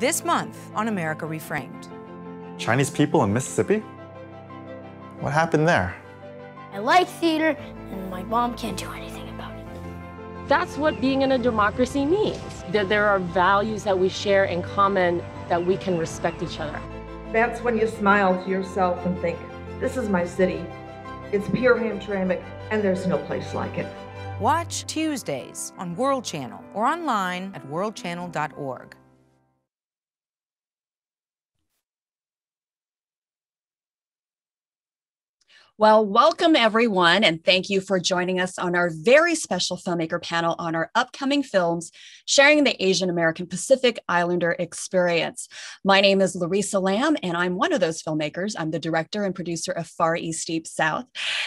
this month on America ReFramed. Chinese people in Mississippi? What happened there? I like theater, and my mom can't do anything about it. That's what being in a democracy means, that there are values that we share in common, that we can respect each other. That's when you smile to yourself and think, this is my city. It's pure Hamtramck, and there's no place like it. Watch Tuesdays on World Channel or online at worldchannel.org. Well, welcome everyone, and thank you for joining us on our very special filmmaker panel on our upcoming films, sharing the Asian American Pacific Islander experience. My name is Larissa Lam, and I'm one of those filmmakers. I'm the director and producer of Far East Deep South,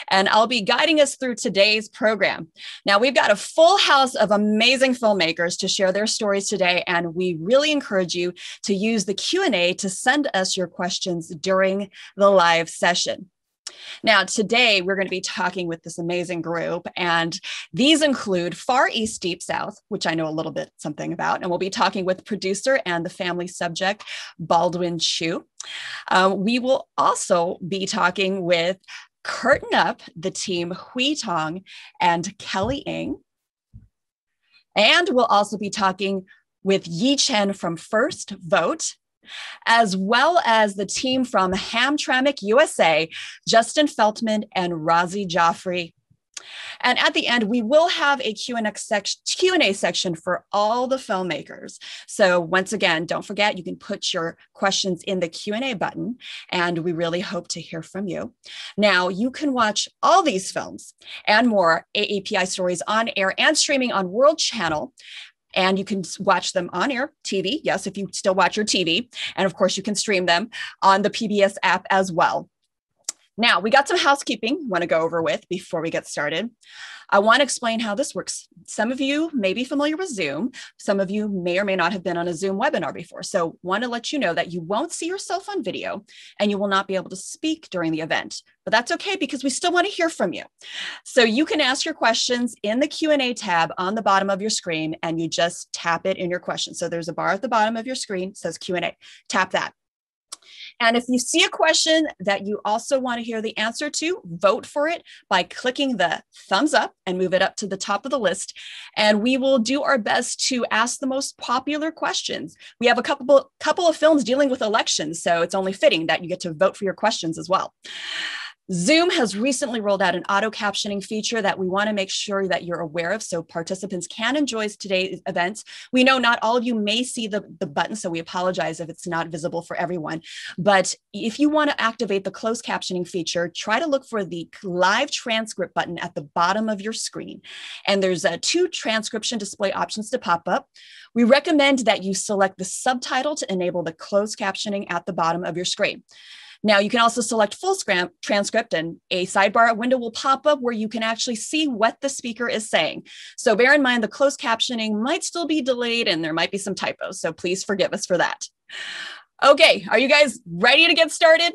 and I'll be guiding us through today's program. Now, we've got a full house of amazing filmmakers to share their stories today, and we really encourage you to use the Q&A to send us your questions during the live session. Now, today, we're going to be talking with this amazing group, and these include Far East Deep South, which I know a little bit something about, and we'll be talking with producer and the family subject, Baldwin Chiu. We will also be talking with Curtain Up!, the team Hui Tong and Kelly Ng. And we'll also be talking with Yi Chen from First Vote, as well as the team from Hamtramck, USA, Justin Feltman and Razi Jafri. And at the end, we will have a Q&A section for all the filmmakers. So once again, don't forget, you can put your questions in the Q&A button, and we really hope to hear from you. Now, you can watch all these films and more AAPI stories on air and streaming on World Channel. And you can watch them on air TV, yes, if you still watch your TV. And of course, you can stream them on the PBS app as well. Now, we got some housekeeping I want to go over with before we get started. I want to explain how this works. Some of you may be familiar with Zoom. Some of you may or may not have been on a Zoom webinar before. So want to let you know that you won't see yourself on video and you will not be able to speak during the event, but that's okay because we still want to hear from you. So you can ask your questions in the Q&A tab on the bottom of your screen, and you just tap it in your question. So there's a bar at the bottom of your screen that says Q&A, tap that. And if you see a question that you also want to hear the answer to, vote for it by clicking the thumbs up and move it up to the top of the list. And we will do our best to ask the most popular questions. We have a couple of films dealing with elections, so it's only fitting that you get to vote for your questions as well. Zoom has recently rolled out an auto captioning feature that we want to make sure that you're aware of so participants can enjoy today's events. We know not all of you may see the button, so we apologize if it's not visible for everyone. But if you want to activate the closed captioning feature, try to look for the live transcript button at the bottom of your screen. And there's two transcription display options to pop up. We recommend that you select the subtitle to enable the closed captioning at the bottom of your screen. Now, you can also select full transcript, and a sidebar window will pop up where you can actually see what the speaker is saying. So bear in mind, the closed captioning might still be delayed and there might be some typos, so please forgive us for that. Okay, are you guys ready to get started?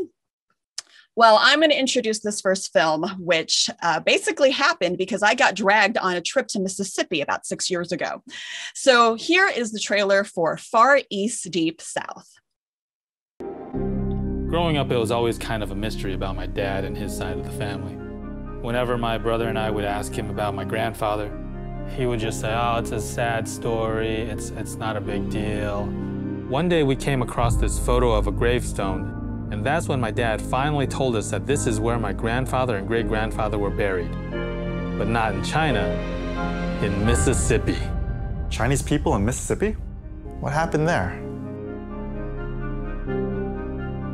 Well, I'm going to introduce this first film, which basically happened because I got dragged on a trip to Mississippi about 6 years ago. So here is the trailer for Far East Deep South. Growing up, it was always kind of a mystery about my dad and his side of the family. Whenever my brother and I would ask him about my grandfather, he would just say, oh, it's a sad story, it's not a big deal. One day we came across this photo of a gravestone, and that's when my dad finally told us that this is where my grandfather and great-grandfather were buried. But not in China, in Mississippi. Chinese people in Mississippi? What happened there?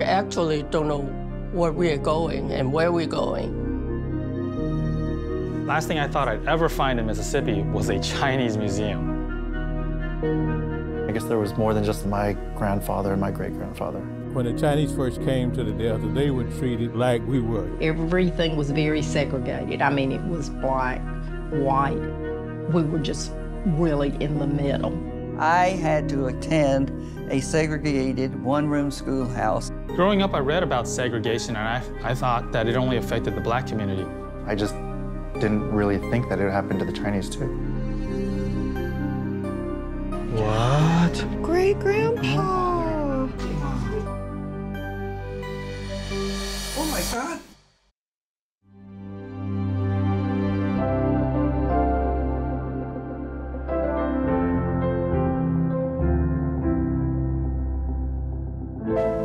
I actually don't know where we're going and where we're going. Last thing I thought I'd ever find in Mississippi was a Chinese museum. I guess there was more than just my grandfather and my great-grandfather. When the Chinese first came to the Delta, they were treated like we were. Everything was very segregated. I mean, it was black, white. We were just really in the middle. I had to attend a segregated one-room schoolhouse. Growing up, I read about segregation, and I thought that it only affected the black community. I just didn't really think that it happened to the Chinese, too. What? Great-grandpa! iPod?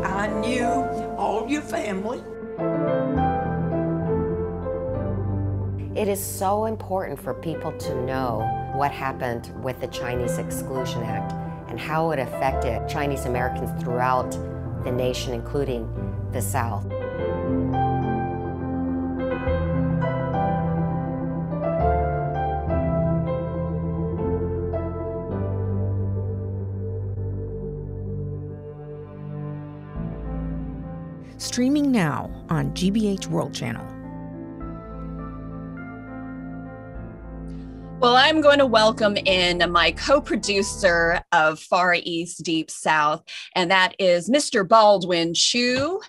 I knew all your family. It is so important for people to know what happened with the Chinese Exclusion Act and how it affected Chinese Americans throughout the nation, including the South. Streaming now on GBH World Channel. Well, I'm going to welcome in my co-producer of Far East Deep South, and that is Mr. Baldwin Chiu.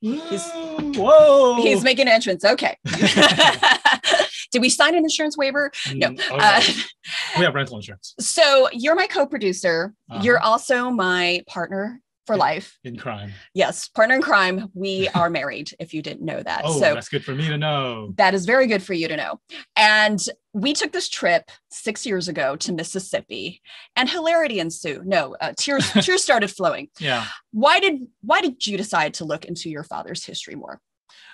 He's making an entrance. Okay. Did we sign an insurance waiver? No. We have rental insurance. So you're my co-producer. You're also my partner for life. In crime. Yes, partner in crime. We are married, if you didn't know that. Oh, so that's good for me to know. That is very good for you to know. And we took this trip 6 years ago to Mississippi, and hilarity ensued. No, tears started flowing. Yeah. Why did you decide to look into your father's history more?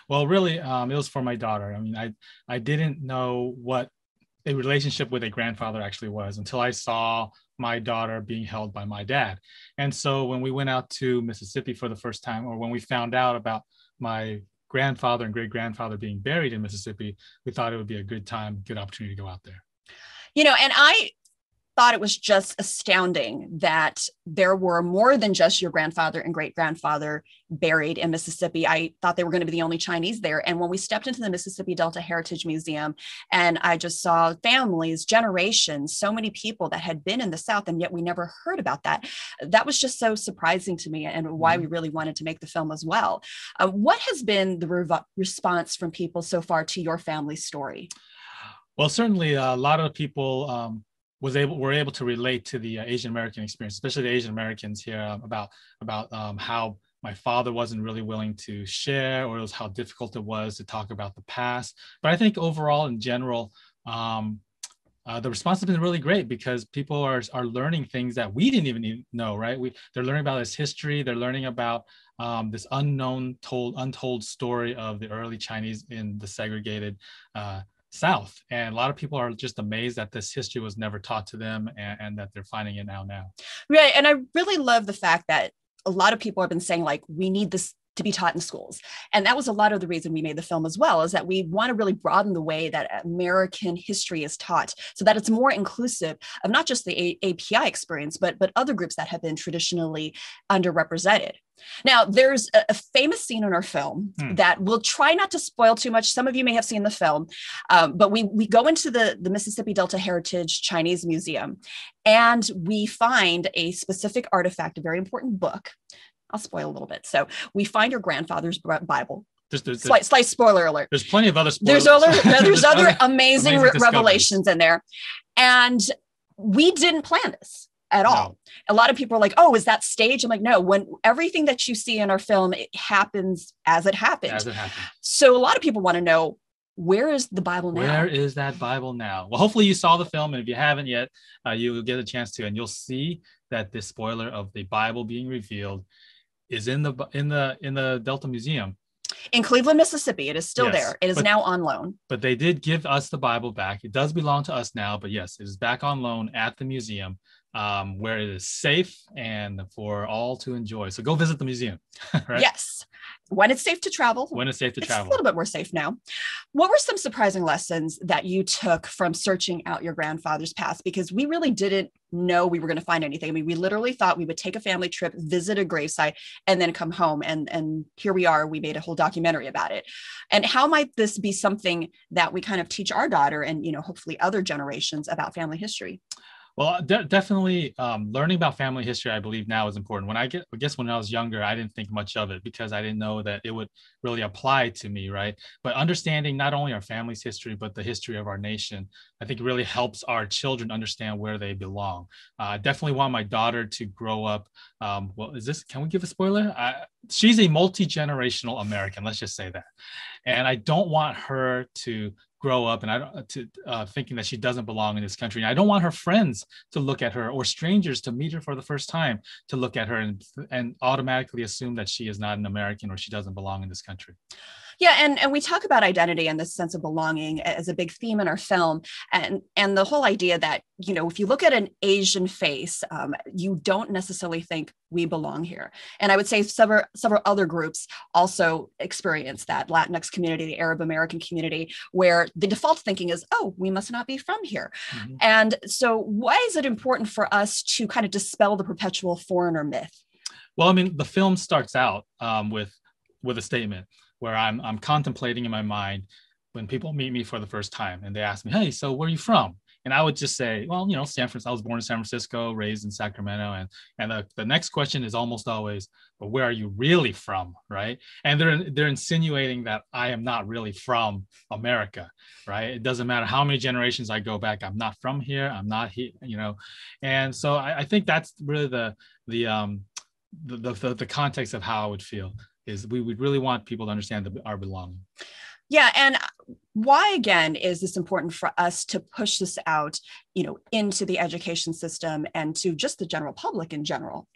Well, really, it was for my daughter. I mean, I didn't know what a relationship with a grandfather actually was until I saw my daughter being held by my dad. And so when we went out to Mississippi for the first time, or when we found out about my grandfather and great-grandfather being buried in Mississippi, we thought it would be a good time, good opportunity to go out there. You know, and I thought it was just astounding that there were more than just your grandfather and great-grandfather buried in Mississippi. I thought they were going to be the only Chinese there. And when we stepped into the Mississippi Delta Heritage Museum, and I just saw families, generations, so many people that had been in the South, and yet we never heard about that. That was just so surprising to me, and why we really wanted to make the film as well. What has been the response from people so far to your family's story? Well, certainly a lot of people were able to relate to the Asian American experience, especially the Asian Americans here, about how my father wasn't really willing to share, or it was how difficult it was to talk about the past. But I think overall, in general, the response has been really great, because people are learning things that we didn't even know, right? They're learning about this history. They're learning about this untold story of the early Chinese in the segregated South. And a lot of people are just amazed that this history was never taught to them, and that they're finding it out now. Right. And I really love the fact that a lot of people have been saying, like, we need this to be taught in schools. And that was a lot of the reason we made the film as well, is that we want to really broaden the way that American history is taught, so that it's more inclusive of not just the API experience, but other groups that have been traditionally underrepresented. Now, there's a famous scene in our film that we'll try not to spoil too much. Some of you may have seen the film, but we go into the Mississippi Delta Heritage Chinese Museum, and we find a specific artifact, a very important book. I'll spoil a little bit. So we find your grandfather's Bible. Slight spoiler alert. There's plenty of other spoilers. There's other amazing revelations in there. And we didn't plan this at all. No. A lot of people are like, oh, is that staged? I'm like, no, when everything that you see in our film, it happens as it happened. So a lot of people want to know, where is the Bible now? Where is that Bible now? Well, hopefully you saw the film, and if you haven't yet, you will get a chance to, and you'll see that this spoiler of the Bible being revealed is in the Delta Museum in Cleveland, Mississippi. It is still there. It is now on loan. But they did give us the Bible back. It does belong to us now, but yes, it is back on loan at the museum, where it is safe and for all to enjoy. So go visit the museum. Right? Yes. When it's safe to travel. It's a little bit more safe now. What were some surprising lessons that you took from searching out your grandfather's past? Because we really didn't know we were going to find anything. I mean, we literally thought we would take a family trip, visit a gravesite, and then come home. And here we are. We made a whole documentary about it. And how might this be something that we kind of teach our daughter and, you know, hopefully other generations about family history? Well, definitely learning about family history, I believe now is important. I guess when I was younger, I didn't think much of it because I didn't know that it would really apply to me, right? But understanding not only our family's history, but the history of our nation, I think really helps our children understand where they belong. I definitely want my daughter to grow up. Well, is this, can we give a spoiler? She's a multi-generational American, let's just say that. And I don't want her to grow up and thinking that she doesn't belong in this country. And I don't want her friends to look at her or strangers to meet her for the first time to look at her and automatically assume that she is not an American or she doesn't belong in this country. Yeah, and we talk about identity and this sense of belonging as a big theme in our film, and the whole idea that, you know, if you look at an Asian face, you don't necessarily think we belong here. And I would say several other groups also experience that, Latinx community, the Arab American community, where the default thinking is, oh, we must not be from here. Mm-hmm. And so why is it important for us to kind of dispel the perpetual foreigner myth? Well, I mean, the film starts out with a statement where I'm contemplating in my mind when people meet me for the first time and they ask me, hey, so where are you from? And I would just say, well, you know, I was born in San Francisco, raised in Sacramento. And the next question is almost always, but where are you really from, right? And they're insinuating that I am not really from America, right? It doesn't matter how many generations I go back, I'm not from here, I'm not here, you know? And so I think that's really the context of how I would feel. Is we would really want people to understand our belonging. Yeah, and why again is this important for us to push this out, you know, into the education system and to just the general public in general?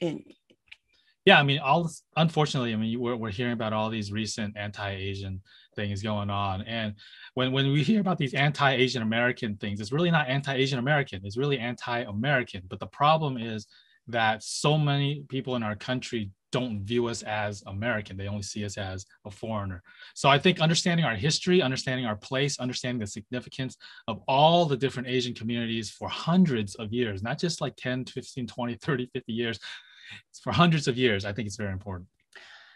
Yeah, I mean, unfortunately, I mean, we're hearing about all these recent anti-Asian things going on, and when we hear about these anti-Asian American things, it's really not anti-Asian American; it's really anti-American. But the problem is that so many people in our country don't view us as American. They only see us as a foreigner. So I think understanding our history, understanding our place, understanding the significance of all the different Asian communities for hundreds of years, not just like 10, 15, 20, 30, 50 years, it's for hundreds of years, I think it's very important.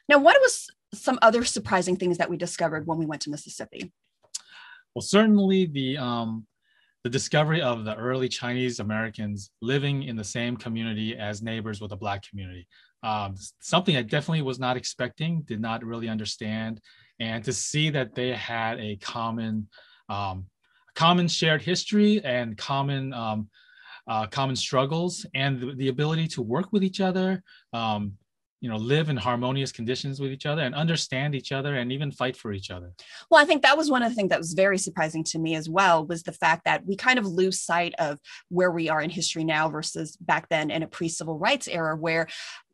Now, what was some other surprising things that we discovered when we went to Mississippi? Well, certainly the discovery of the early Chinese Americans living in the same community as neighbors with the Black community. Something I definitely was not expecting, did not really understand, and to see that they had a common shared history and common struggles, and the ability to work with each other, you know, live in harmonious conditions with each other and understand each other and even fight for each other. Well, I think that was one of the things that was very surprising to me as well, was the fact that we kind of lose sight of where we are in history now versus back then in a pre-civil rights era where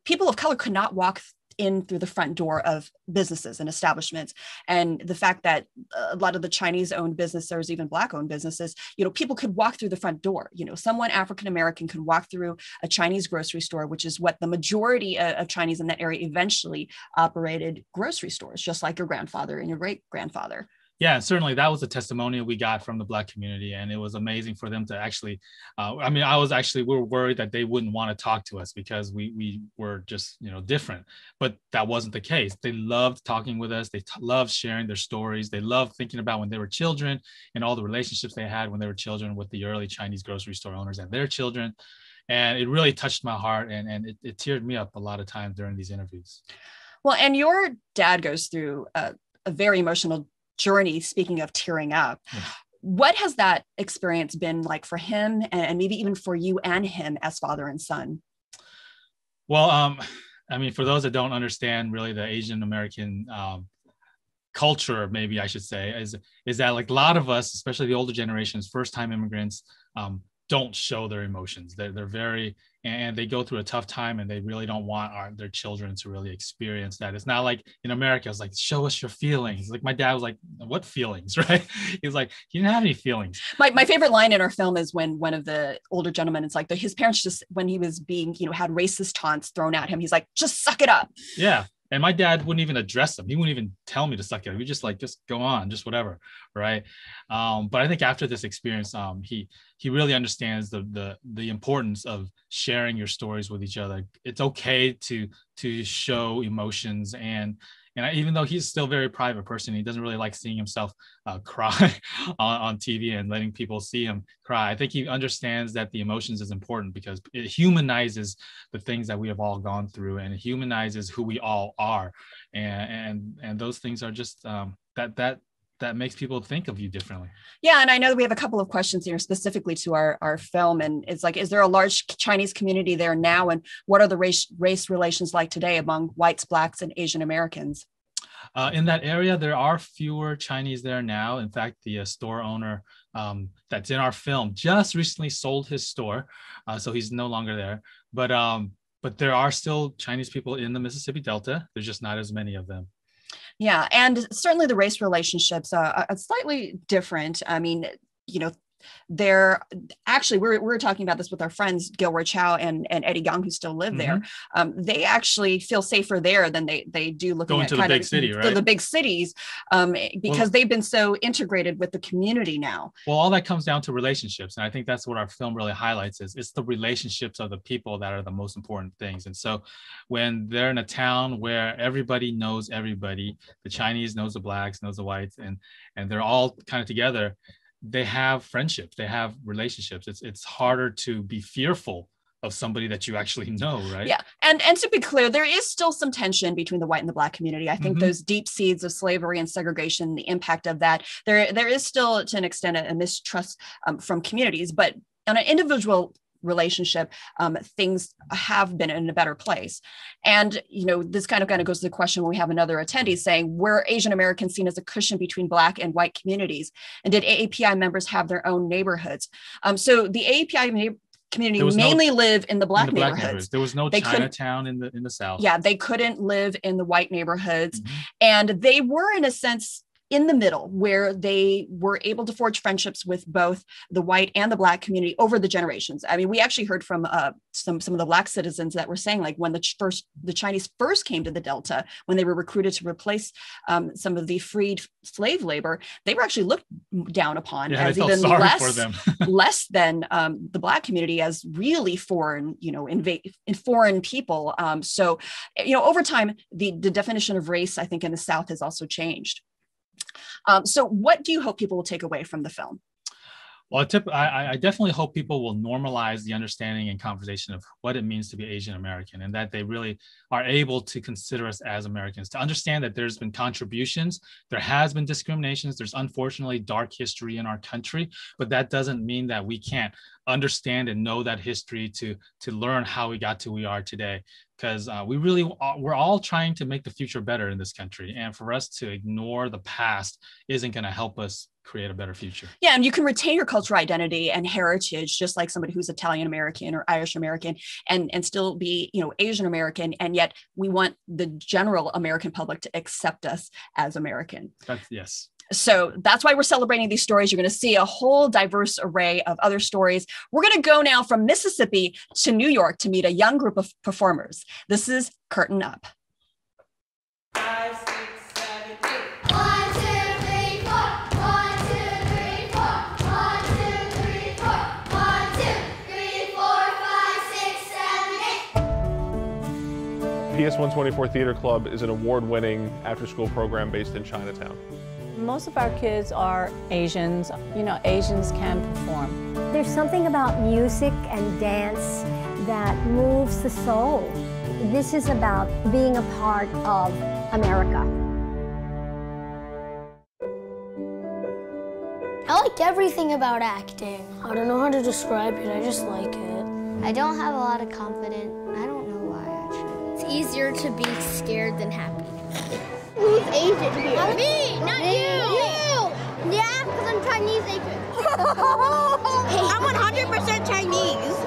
people of color could not walk in through the front door of businesses and establishments. And the fact that a lot of the Chinese-owned businesses, even Black-owned businesses, you know, people could walk through the front door. You know, someone African-American could walk through a Chinese grocery store, which is what the majority of Chinese in that area eventually operated grocery stores, just like your grandfather and your great-grandfather. Yeah, certainly that was the testimonial we got from the Black community. And it was amazing for them to actually, we were worried that they wouldn't want to talk to us because we were just, you know, different, but that wasn't the case. They loved talking with us. They loved sharing their stories. They loved thinking about when they were children and all the relationships they had when they were children with the early Chinese grocery store owners and their children. And it really touched my heart and it teared me up a lot of times during these interviews. Well, and your dad goes through a very emotional journey, speaking of tearing up. Yeah. What has that experience been like for him and maybe even for you and him as father and son? Well, I mean, for those that don't understand really the Asian American culture, maybe I should say, is that like a lot of us, especially the older generations, first-time immigrants, don't show their emotions. They're very, and they go through a tough time and they really don't want their children to really experience that. It's not like in America, it's like, show us your feelings. Like my dad was like, what feelings, right? He was like, you didn't have any feelings. My favorite line in our film is when one of the older gentlemen, it's like his parents just, when he was being, you know, had racist taunts thrown at him, he's like, just suck it up. Yeah. And my dad wouldn't even address them. He wouldn't even tell me to suck it up. He just like, just go on, just whatever, right? But I think after this experience, he really understands the importance of sharing your stories with each other. It's okay to show emotions and And even though he's still a very private person, he doesn't really like seeing himself cry on TV and letting people see him cry. I think he understands that the emotions is important because it humanizes the things that we have all gone through, and it humanizes who we all are. And those things are just that makes people think of you differently. Yeah, and I know that we have a couple of questions here specifically to our film, and it's like, is there a large Chinese community there now, and what are the race relations like today among whites, blacks, and Asian Americans? In that area, there are fewer Chinese there now. In fact, the store owner that's in our film just recently sold his store, so he's no longer there. But there are still Chinese people in the Mississippi Delta. There's just not as many of them. Yeah, and certainly the race relationships are slightly different. I mean, you know, they're actually, we're talking about this with our friends Gilward Chow and Eddie Gong, who still live there. They actually feel safer there than they do looking going at to kind the big of city, right? The big cities, because they've been so integrated with the community now. Well, all that comes down to relationships, and I think that's what our film really highlights is it's the relationships of the people that are the most important things. And so, when they're in a town where everybody knows everybody, the Chinese knows the blacks, knows the whites, and they're all kind of together. They have friendships, they have relationships. It's harder to be fearful of somebody that you actually know, right? Yeah, and to be clear, there is still some tension between the white and the black community. I think those deep seeds of slavery and segregation, the impact of that, there is still to an extent a mistrust from communities, but on an individual relationship, things have been in a better place. And, you know, this kind of goes to the question when we have another attendee saying, were Asian Americans seen as a cushion between Black and white communities? And did AAPI members have their own neighborhoods? So the AAPI community mainly live in the Black neighborhoods. There was no Chinatown in the South. Yeah, they couldn't live in the white neighborhoods. And they were, in a sense, in the middle, where they were able to forge friendships with both the white and the Black community over the generations. I mean, we actually heard from some of the Black citizens that were saying, like, when the Chinese first came to the Delta, when they were recruited to replace some of the freed slave labor, they were actually looked down upon as even less than the Black community, as really foreign, you know, foreign people. So, you know, over time, the definition of race, I think, in the South has also changed. So what do you hope people will take away from the film? Well, I definitely hope people will normalize the understanding and conversation of what it means to be Asian American, and that they really are able to consider us as Americans, to understand that there's been contributions, there has been discriminations, there's unfortunately dark history in our country, but that doesn't mean that we can't understand and know that history to learn how we got to where we are today. Because we're all trying to make the future better in this country. And for us to ignore the past isn't going to help us create a better future. Yeah, and you can retain your cultural identity and heritage, just like somebody who's Italian American or Irish American, and still be, you know, Asian American. And yet we want the general American public to accept us as American. Yes. So that's why we're celebrating these stories. You're going to see a whole diverse array of other stories. We're going to go now from Mississippi to New York to meet a young group of performers. This is Curtain Up. 5, 6, 7, 8. 1, 2, 3, 4. 1, 2, 3, 4. 1, 2, 3, 4. 1, 2, 3, 4. 1, 2, 3, 4. 1, 2, 3, 4. 5, 6, 7, 8. PS124 Theater Club is an award-winning after-school program based in Chinatown. Most of our kids are Asians. You know, Asians can perform. There's something about music and dance that moves the soul. This is about being a part of America. I like everything about acting. I don't know how to describe it, I just like it. I don't have a lot of confidence. I don't know why, actually. It's easier to be scared than happy. Who's Asian here? Me, not you! You! Yeah, because I'm Chinese Asian. I'm 100% Chinese.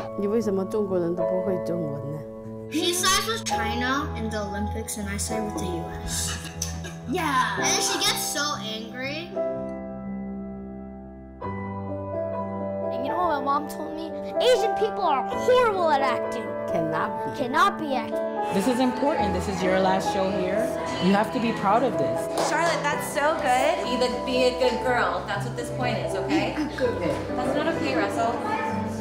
She sides with China in the Olympics and I side with the US. Yeah. And then she gets so angry. And you know what my mom told me? Asian people are horrible at acting. Cannot be acting. This is important. This is your last show here. You have to be proud of this. Charlotte, that's so good. Be a good girl. That's what this point is, okay? Good. That's not okay, Russell.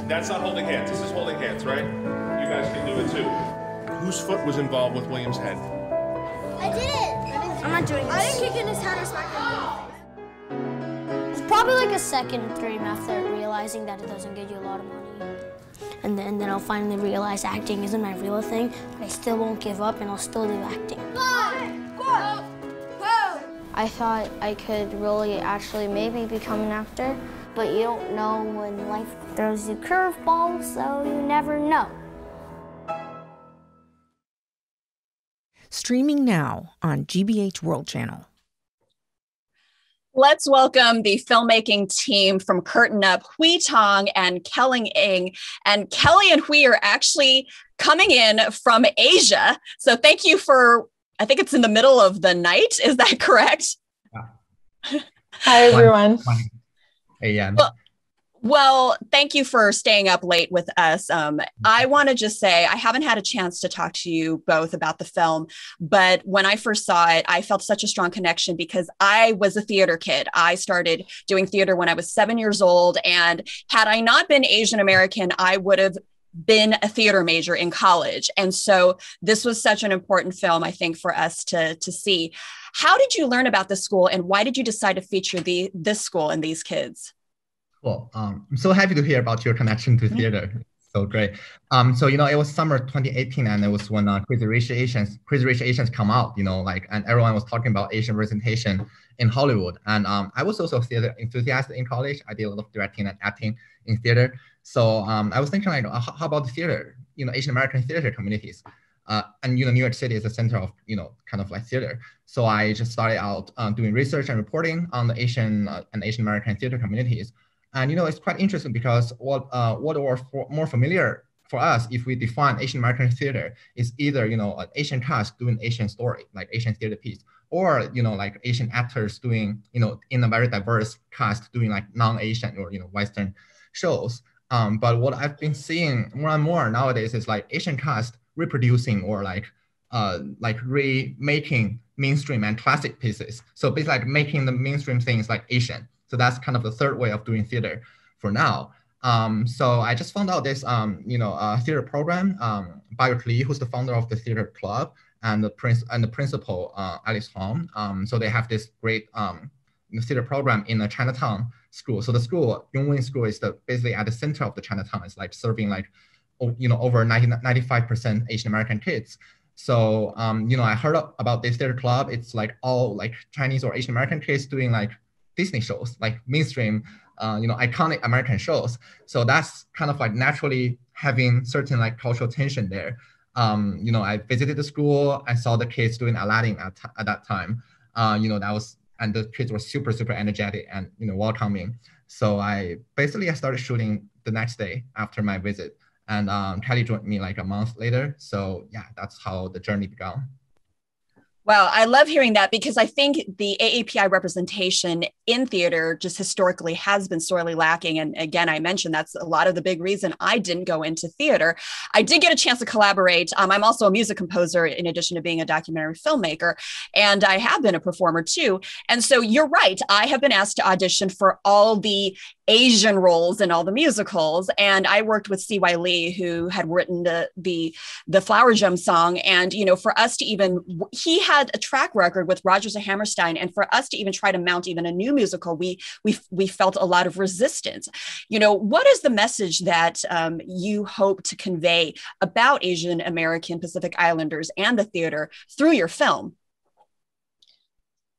That's not holding hands. This is holding hands, right? You guys can do it too. Whose foot was involved with William's head? I did it. I'm not doing this. I didn't kick in his hand or smack him. It's probably like a second or three after realizing that it doesn't get you a lot of money. And then I'll finally realize acting isn't my real thing, but I still won't give up and I'll still do acting. I thought I could really actually maybe become an actor, but you don't know when life throws you curveballs, so you never know. Streaming now on GBH World Channel. Let's welcome the filmmaking team from Curtain Up, Hui Tong and Kelly Ng. And Kelly and Hui are actually coming in from Asia. So thank you for, I think it's in the middle of the night. Is that correct? Yeah. Hi, everyone. 1 a.m. Well, thank you for staying up late with us. I want to just say, I haven't had a chance to talk to you both about the film, but when I first saw it, I felt such a strong connection because I was a theater kid. I started doing theater when I was 7 years old. And had I not been Asian American, I would have been a theater major in college. And so this was such an important film, I think, for us to see. How did you learn about this school and why did you decide to feature this school and these kids? Well, I'm so happy to hear about your connection to theater. So great. It was summer 2018, and it was when Crazy Rich Asians come out, and everyone was talking about Asian representation in Hollywood. And I was also a theater enthusiast in college. I did a lot of directing and acting in theater. So I was thinking, how about the theater, Asian American theater communities? And New York City is the center of, theater. So I just started out doing research and reporting on the Asian and Asian American theater communities. And, it's quite interesting because what are more familiar for us if we define Asian American theater is either, an Asian cast doing Asian story, like Asian theater piece, or, Asian actors doing, in a very diverse cast doing like non-Asian or, Western shows. But what I've been seeing more and more nowadays is like Asian cast reproducing or like remaking mainstream and classic pieces. So basically like making the mainstream things like Asian. So that's kind of the third way of doing theater for now. So I just found out this, theater program by Lee, who's the founder of the theater club, and the principal, Alice Hong. So they have this great theater program in the Chinatown school. So the school, Yongwing School, is basically at the center of the Chinatown. It's like serving like, over 95% Asian American kids. So, I heard about this theater club. It's like all like Chinese or Asian American kids doing like Disney shows, like mainstream, iconic American shows. So that's kind of like naturally having certain like cultural tension there. I visited the school. I saw the kids doing Aladdin at that time. And the kids were super, super energetic and, welcoming. So I started shooting the next day after my visit. And Kelly joined me like a month later. So yeah, that's how the journey began. Wow, I love hearing that because I think the AAPI representation in theater just historically has been sorely lacking. And again, I mentioned that's a lot of the big reason I didn't go into theater. I did get a chance to collaborate. I'm also a music composer in addition to being a documentary filmmaker, and I have been a performer too. And so you're right. I have been asked to audition for all the Asian roles in all the musicals. And I worked with C.Y. Lee, who had written the Flower Drum song. And, for us to even, he had a track record with Rodgers and Hammerstein. And for us to even try to mount even a new musical, we felt a lot of resistance. What is the message that you hope to convey about Asian American Pacific Islanders and the theater through your film?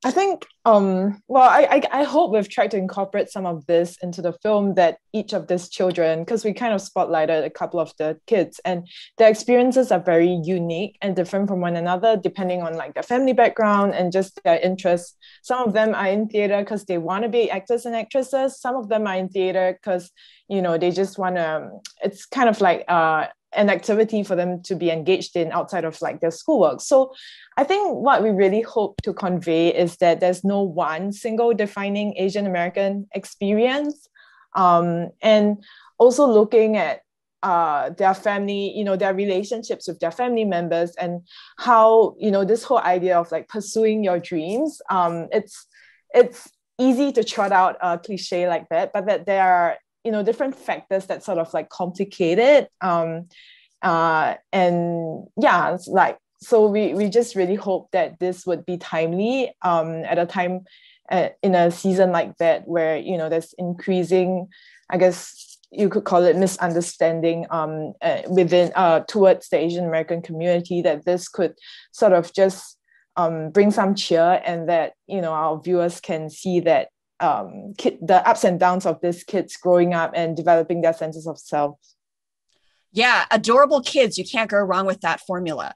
I think, I hope we've tried to incorporate some of this into the film, that each of these children, because we kind of spotlighted a couple of the kids and their experiences are very unique and different from one another, depending on like their family background and just their interests. Some of them are in theater because they want to be actors and actresses. Some of them are in theater because, they just want to, it's kind of like an activity for them to be engaged in outside of like their schoolwork. So I think what we really hope to convey is that there's no one single defining Asian American experience. And also looking at their family, their relationships with their family members and how, this whole idea of like pursuing your dreams, it's easy to trot out a cliche like that, but that there are, different factors that sort of like complicate it. And yeah, it's like so we just really hope that this would be timely at a time in a season like that, where, you know, there's increasing, I guess you could call it misunderstanding within towards the Asian American community, that this could sort of just bring some cheer, and that, you know, our viewers can see that the ups and downs of these kids growing up and developing their senses of self. Yeah, adorable kids. You can't go wrong with that formula.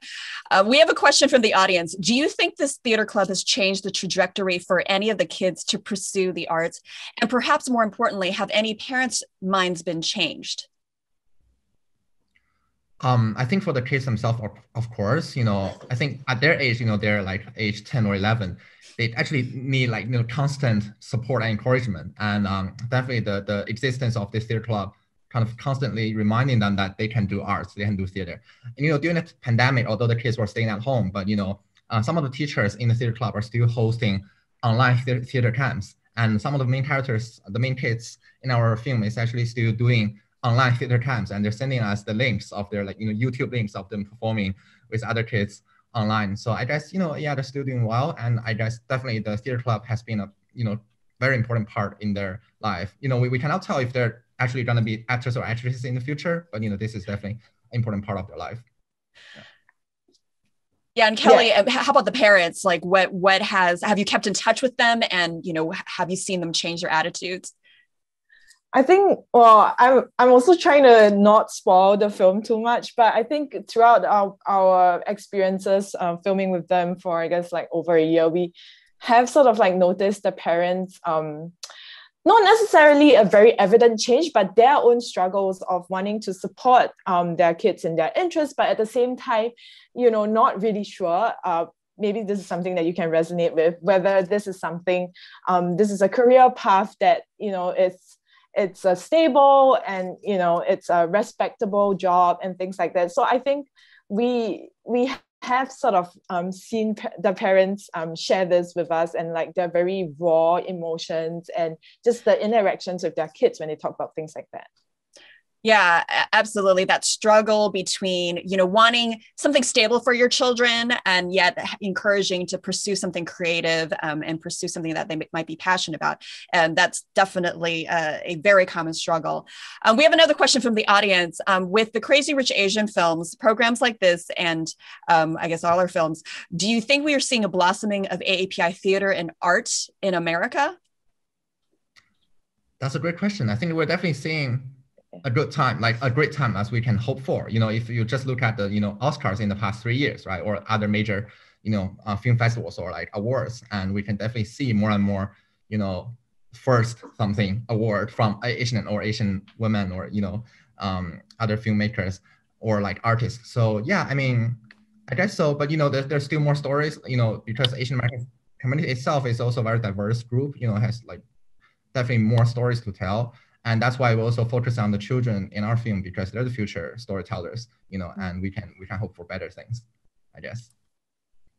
We have a question from the audience. Do you think this theater club has changed the trajectory for any of the kids to pursue the arts? And perhaps more importantly, have any parents' minds been changed? I think for the kids themselves, of course, you know, I think at their age, you know, they're like age 10 or 11. They actually need, like, you know, constant support and encouragement. And definitely the existence of this theater club kind of constantly reminding them that they can do arts, they can do theater. And, you know, during the pandemic, although the kids were staying at home, but, you know, some of the teachers in the theater club are still hosting online theater camps. And some of the main characters, the main kids in our film, is actually still doing online theater camps. And they're sending us the links of their, like, you know, YouTube links of them performing with other kids online. So I guess, you know, yeah, they're still doing well. And I guess definitely the theater club has been a, you know, very important part in their life. You know, we cannot tell if they're actually going to be actors or actresses in the future, but, you know, this is definitely an important part of their life. Yeah. Yeah, and Kelly, yeah. How about the parents? Like, what have you kept in touch with them, and, you know, have you seen them change their attitudes? I think, well, I'm also trying to not spoil the film too much, but I think throughout our experiences filming with them for, I guess, like over a year, we have sort of like noticed the parents, not necessarily a very evident change, but their own struggles of wanting to support their kids in their interests, but at the same time, you know, not really sure. Maybe this is something that you can resonate with, whether this is something, this is a career path that, you know, it's a stable and, you know, it's a respectable job and things like that. So I think we have sort of seen the parents share this with us, and like their very raw emotions and just the interactions with their kids when they talk about things like that. Yeah, absolutely. That struggle between, you know, wanting something stable for your children and yet encouraging to pursue something creative and pursue something that they might be passionate about. And that's definitely a very common struggle. We have another question from the audience. With the Crazy Rich Asian films, programs like this, and I guess all our films, do you think we are seeing a blossoming of AAPI theater and art in America? That's a great question. I think we're definitely seeing a great time as we can hope for. You know, if you just look at the, you know, Oscars in the past 3 years, right, or other major, you know, film festivals or like awards, and we can definitely see more and more, you know, first something award from Asian or Asian women or, you know, other filmmakers or like artists. So yeah, I mean, I guess so, but, you know, there's still more stories, you know, because Asian American community itself is also a very diverse group, you know, has like definitely more stories to tell. And that's why we also focus on the children in our film, because they're the future storytellers, you know, and we can hope for better things, I guess.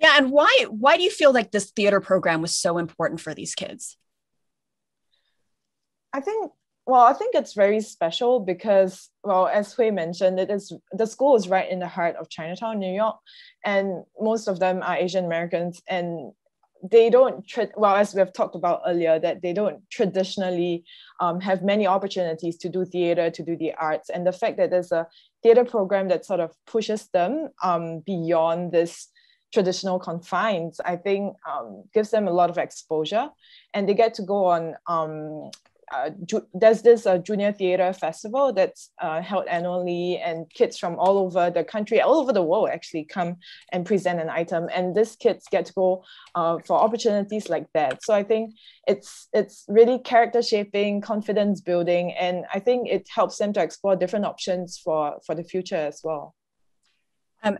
Yeah, and why do you feel like this theater program was so important for these kids? I think it's very special because, well, as Hui mentioned, the school is right in the heart of Chinatown, New York, and most of them are Asian Americans, and they don't, as we have talked about earlier, that they don't traditionally have many opportunities to do theater, to do the arts. And the fact that there's a theater program that sort of pushes them beyond this traditional confines, I think gives them a lot of exposure. And they get to go on, there's this junior theater festival that's held annually, and kids from all over the country, all over the world actually, come and present an item, and these kids get to go for opportunities like that. So I think it's really character shaping, confidence building, and I think it helps them to explore different options for the future as well.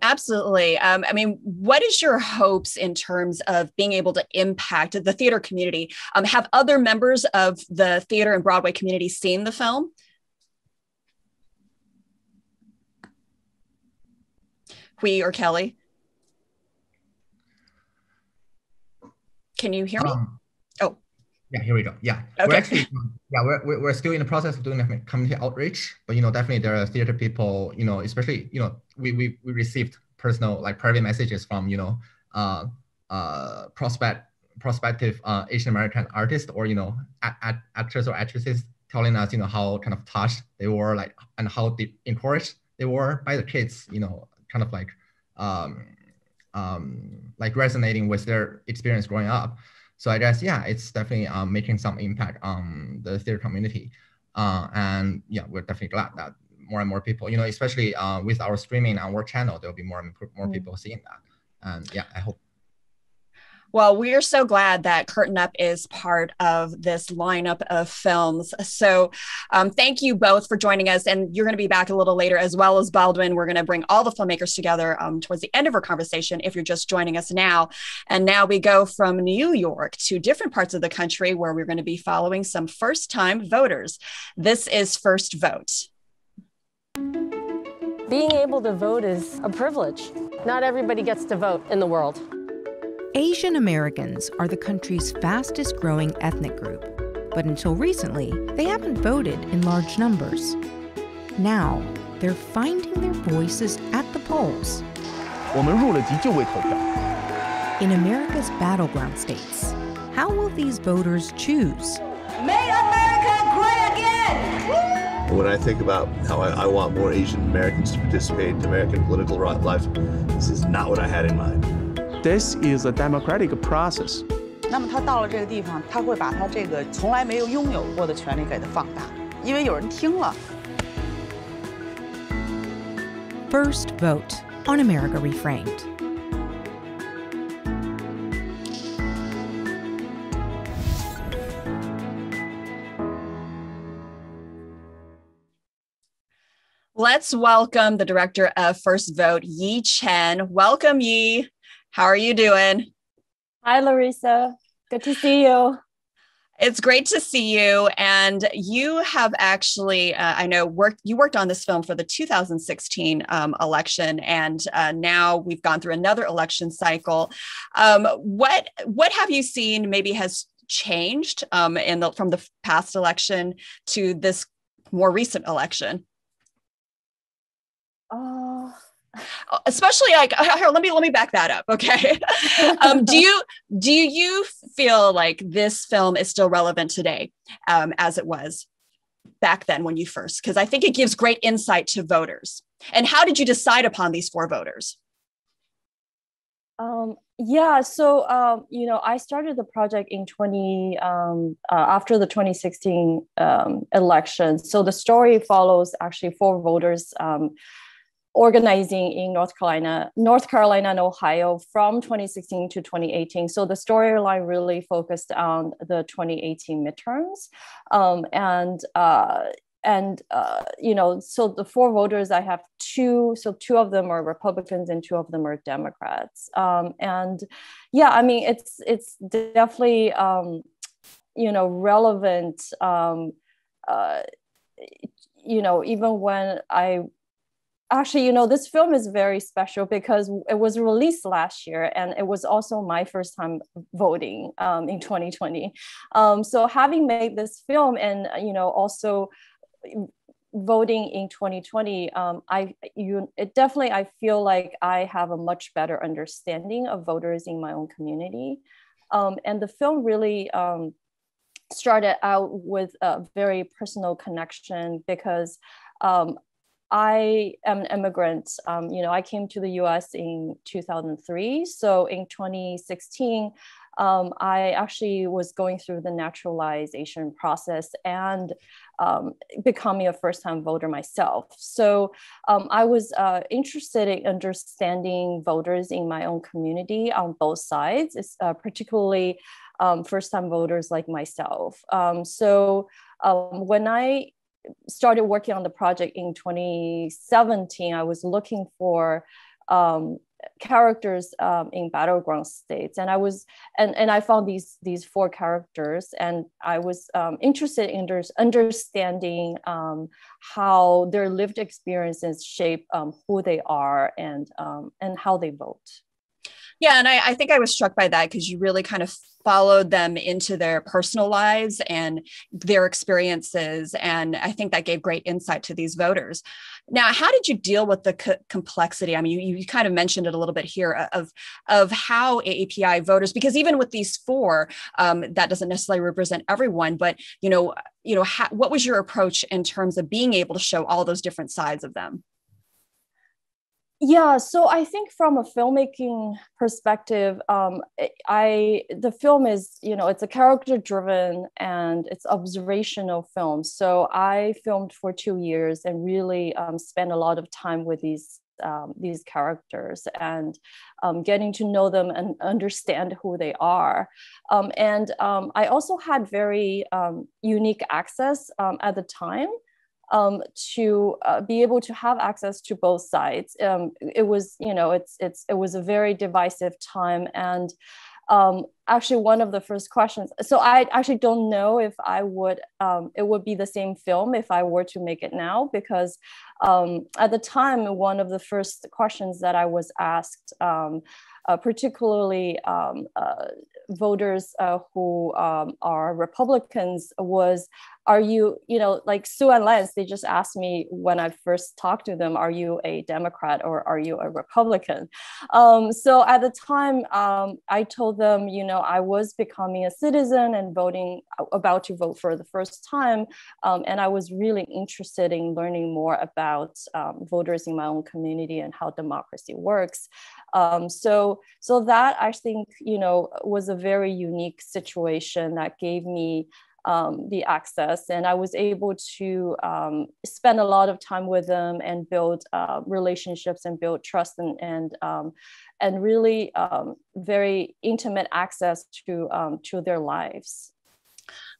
Absolutely. I mean, what is your hopes in terms of being able to impact the theater community? Have other members of the theater and Broadway community seen the film? Hui or Kelly? Can you hear me? Oh. Yeah, here we go. Yeah, okay. We're still in the process of doing community outreach, but, you know, definitely there are theater people, you know, especially, you know, we received personal, like private messages from, you know, prospective Asian American artists or, you know, actors or actresses telling us, you know, how kind of touched they were, like, and how encouraged they were by the kids, you know, kind of like resonating with their experience growing up. So I guess, yeah, it's definitely making some impact on the theater community. And yeah, we're definitely glad that more and more people, you know, especially with our streaming on World Channel, there'll be more and more people seeing that. And yeah, I hope. Well, we are so glad that Curtain Up! Is part of this lineup of films. So thank you both for joining us. And you're going to be back a little later, as well as Baldwin. We're going to bring all the filmmakers together towards the end of our conversation if you're just joining us now. And now we go from New York to different parts of the country where we're going to be following some first-time voters. This is First Vote. Being able to vote is a privilege. Not everybody gets to vote in the world. Asian Americans are the country's fastest growing ethnic group, but until recently, they haven't voted in large numbers. Now, they're finding their voices at the polls. In America's battleground states, how will these voters choose? Make America great again! Woo! When I think about how I want more Asian Americans to participate in American political life, this is not what I had in mind. This is a democratic process. First Vote on America Reframed. Let's welcome the director of First Vote, Yi Chen. Welcome, Yi. How are you doing? Hi, Larissa. Good to see you. It's great to see you. And you have actually, I know, you worked on this film for the 2016 election, and now we've gone through another election cycle. What have you seen maybe has changed from the past election to this more recent election? Oh. Especially like, here, let me back that up, okay? Do you feel like this film is still relevant today as it was back then when you first? Because I think it gives great insight to voters. And how did you decide upon these four voters? Yeah, so you know, I started the project in after the 2016 election. So the story follows actually four voters. Organizing in North Carolina and Ohio from 2016 to 2018. So the storyline really focused on the 2018 midterms. You know, so the four voters, I have two, so two of them are Republicans and two of them are Democrats. And yeah, I mean, it's definitely, you know, relevant, you know, even when actually, you know, this film is very special because it was released last year and it was also my first time voting in 2020. So having made this film and, you know, also voting in 2020, I feel like I have a much better understanding of voters in my own community. And the film really started out with a very personal connection because I am an immigrant. You know, I came to the U.S. in 2003. So in 2016, I actually was going through the naturalization process and becoming a first-time voter myself. So I was interested in understanding voters in my own community on both sides, particularly first-time voters like myself. When I started working on the project in 2017, I was looking for characters in battleground states, and I found these four characters, and I was interested in understanding how their lived experiences shape who they are and how they vote. Yeah, and I think I was struck by that because you really kind of followed them into their personal lives and their experiences. And I think that gave great insight to these voters. Now, how did you deal with the complexity? I mean, you kind of mentioned it a little bit here of how AAPI voters, because even with these four, that doesn't necessarily represent everyone, but, you know, what was your approach in terms of being able to show all those different sides of them? Yeah, so I think from a filmmaking perspective, the film is, it's a character driven and it's observational film. So I filmed for 2 years and really spent a lot of time with these characters and getting to know them and understand who they are. And I also had very unique access at the time. To be able to have access to both sides. It was, it was a very divisive time. And actually one of the first questions, so I actually don't know if I would, it would be the same film if I were to make it now, because at the time, one of the first questions that I was asked, particularly voters who are Republicans was, are you, like Sue and Lance, they just asked me when I first talked to them, are you a Democrat or are you a Republican? So at the time, I told them, I was becoming a citizen and voting, about to vote for the first time. And I was really interested in learning more about voters in my own community and how democracy works. So that I think, was a very unique situation that gave me the access, and I was able to spend a lot of time with them and build relationships and build trust and really very intimate access to their lives.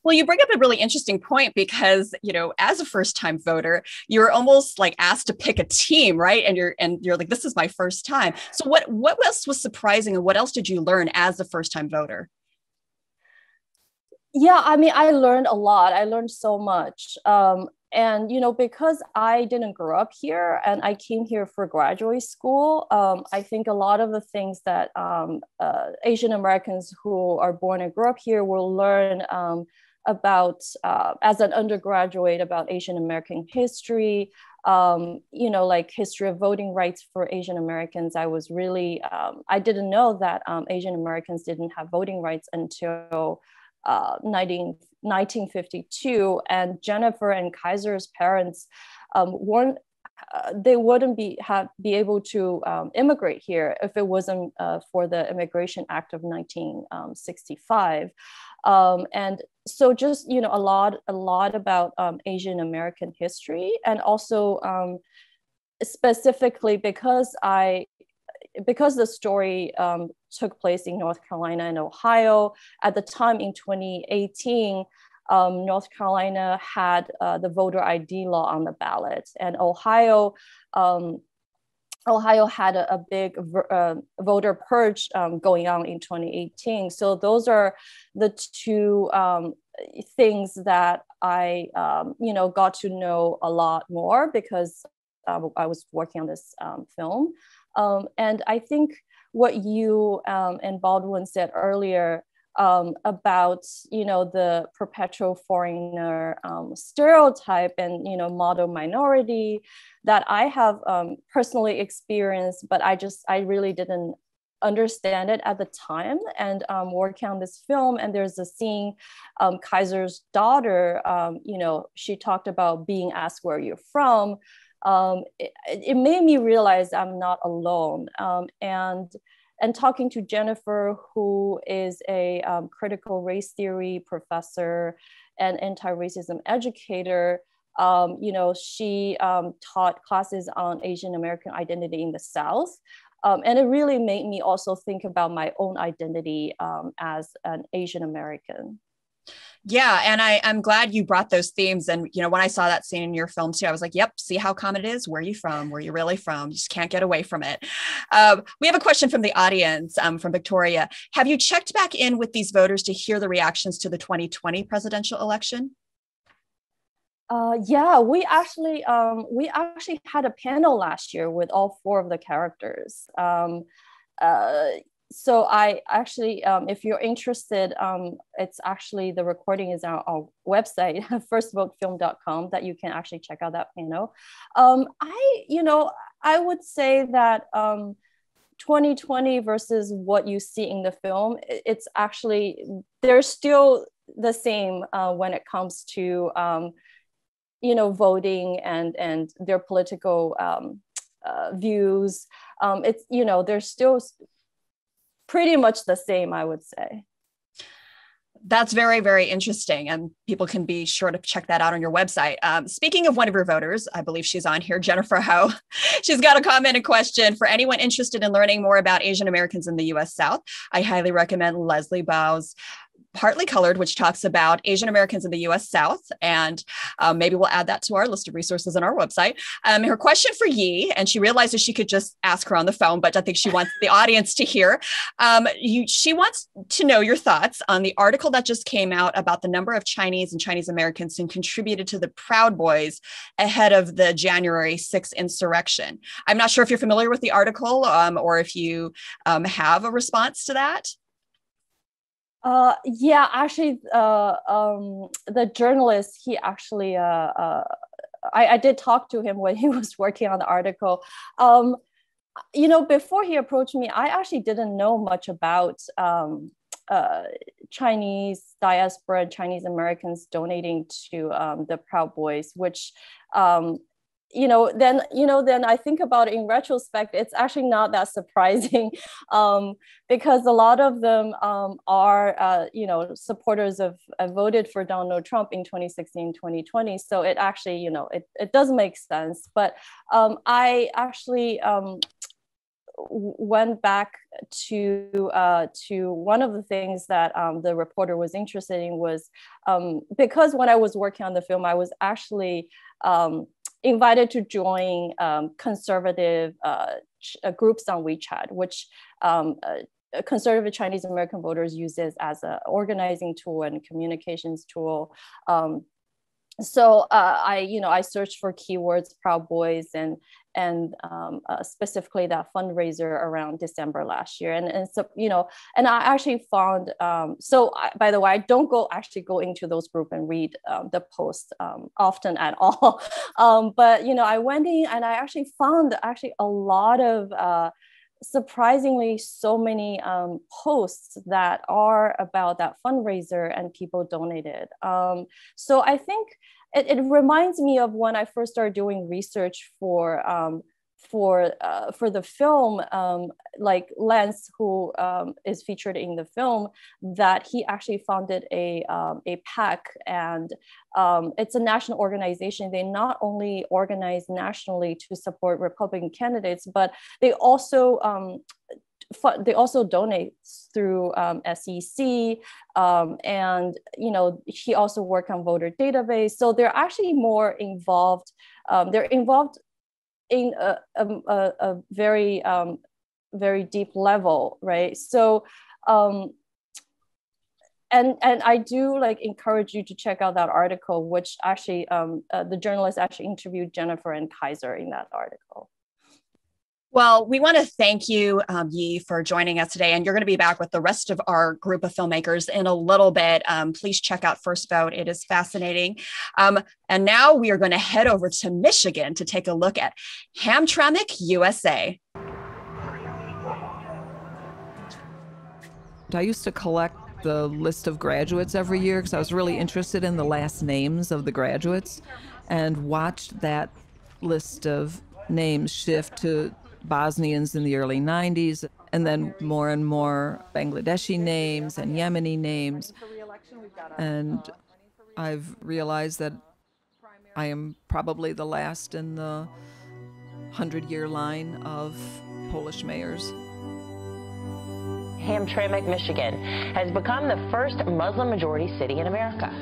Well, you bring up a really interesting point because, as a first-time voter, you're almost like asked to pick a team, right? And you're like, this is my first time. So what else was surprising and what else did you learn as a first-time voter? Yeah, I mean, I learned a lot. I learned so much. And, because I didn't grow up here and I came here for graduate school, I think a lot of the things that Asian Americans who are born and grew up here will learn about as an undergraduate about Asian American history, like history of voting rights for Asian Americans. I was really, I didn't know that Asian Americans didn't have voting rights until 1952, and Jennifer and Kaiser's parents wouldn't be able to immigrate here if it wasn't for the Immigration Act of 1965. And so just, a lot about Asian American history, and also specifically because the story took place in North Carolina and Ohio. At the time in 2018, North Carolina had the voter ID law on the ballot, and Ohio had a big voter purge going on in 2018. So those are the two things that I, got to know a lot more because I was working on this film. And I think what you and Baldwin said earlier about, the perpetual foreigner stereotype and, model minority that I have personally experienced, but I really didn't understand it at the time. And working on this film, and there's a scene, Kaiser's daughter, she talked about being asked where you're from. It made me realize I'm not alone. And talking to Jennifer, who is a critical race theory professor and anti-racism educator, she taught classes on Asian American identity in the South. And it really made me also think about my own identity as an Asian American. Yeah. And I'm glad you brought those themes. And, when I saw that scene in your film too, I was like, yep, see how common it is. Where are you from? Where are you really from? You just can't get away from it. We have a question from the audience, from Victoria. Have you checked back in with these voters to hear the reactions to the 2020 presidential election? Yeah, we actually had a panel last year with all four of the characters. So I actually, if you're interested, it's actually, the recording is on our website, firstvotefilm.com, that you can actually check out that panel. I would say that 2020 versus what you see in the film, it's actually, they're still the same when it comes to, voting and their political views. It's, they're still pretty much the same, I would say. That's very, very interesting. And people can be sure to check that out on your website. Speaking of one of your voters, I believe she's on here, Jennifer Ho. She's got a comment and question for anyone interested in learning more about Asian Americans in the US South. I highly recommend Leslie Bau's Partly Colored, which talks about Asian Americans in the US South. And maybe we'll add that to our list of resources on our website. Her question for Yi, and she realizes she could just ask her on the phone, but I think she wants the audience to hear. She wants to know your thoughts on the article that just came out about the number of Chinese and Chinese Americans who contributed to the Proud Boys ahead of the January 6th insurrection. I'm not sure if you're familiar with the article or if you have a response to that. The journalist, he actually, I did talk to him when he was working on the article. Before he approached me, I actually didn't know much about Chinese diaspora, Chinese Americans donating to the Proud Boys, which, then I think about it in retrospect, it's actually not that surprising because a lot of them are, supporters of voted for Donald Trump in 2016, 2020. So it actually, it does make sense. But I actually went back to one of the things that the reporter was interested in was because when I was working on the film, I was actually invited to join conservative groups on WeChat, which conservative Chinese American voters uses as an organizing tool and communications tool. I searched for keywords Proud Boys and specifically that fundraiser around December last year. And I actually found, by the way, I don't go into those group and read the posts often at all. I went in and I actually found a lot of, surprisingly, so many posts that are about that fundraiser and people donated. So I think it reminds me of when I first started doing research for the film, like Lance, who is featured in the film, that he actually founded a PAC, and it's a national organization. They not only organize nationally to support Republican candidates, but they also donate through SEC, and he also worked on voter database. So they're actually more involved. They're involved in a very, very deep level, right? So, and I do encourage you to check out that article, which actually the journalist actually interviewed Jennifer and Kaiser in that article. Well, we want to thank you, Yi, for joining us today. And you're going to be back with the rest of our group of filmmakers in a little bit. Please check out First Vote. It is fascinating. And now we are going to head over to Michigan to take a look at Hamtramck, USA. I used to collect the list of graduates every year because I was really interested in the last names of the graduates and watched that list of names shift to Bosnians in the early 90s, and then more and more Bangladeshi names and Yemeni names. And I've realized that I am probably the last in the 100-year line of Polish mayors. Hamtramck, Michigan has become the first Muslim-majority city in America.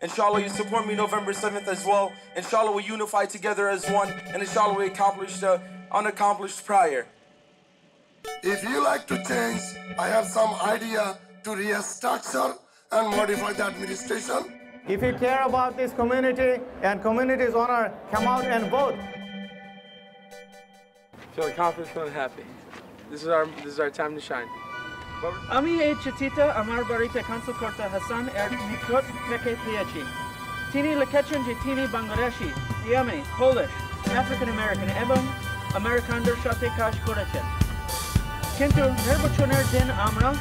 Inshallah, you support me November 7th as well. Inshallah, we unify together as one. And inshallah, we accomplish the unaccomplished prior. If you like to change, I have some idea to restructure and modify the administration. If you care about this community and community's honor, come out and vote. Feeling confident, feeling happy. This is our time to shine. Ami e chitita amar barita council korta Hassan nikot leke priachi. Tini lekechun jitini Bangladeshi, Yemeni, Polish, African American, ebam Amerikander shate kash korechen. Kintu herbochoner din amra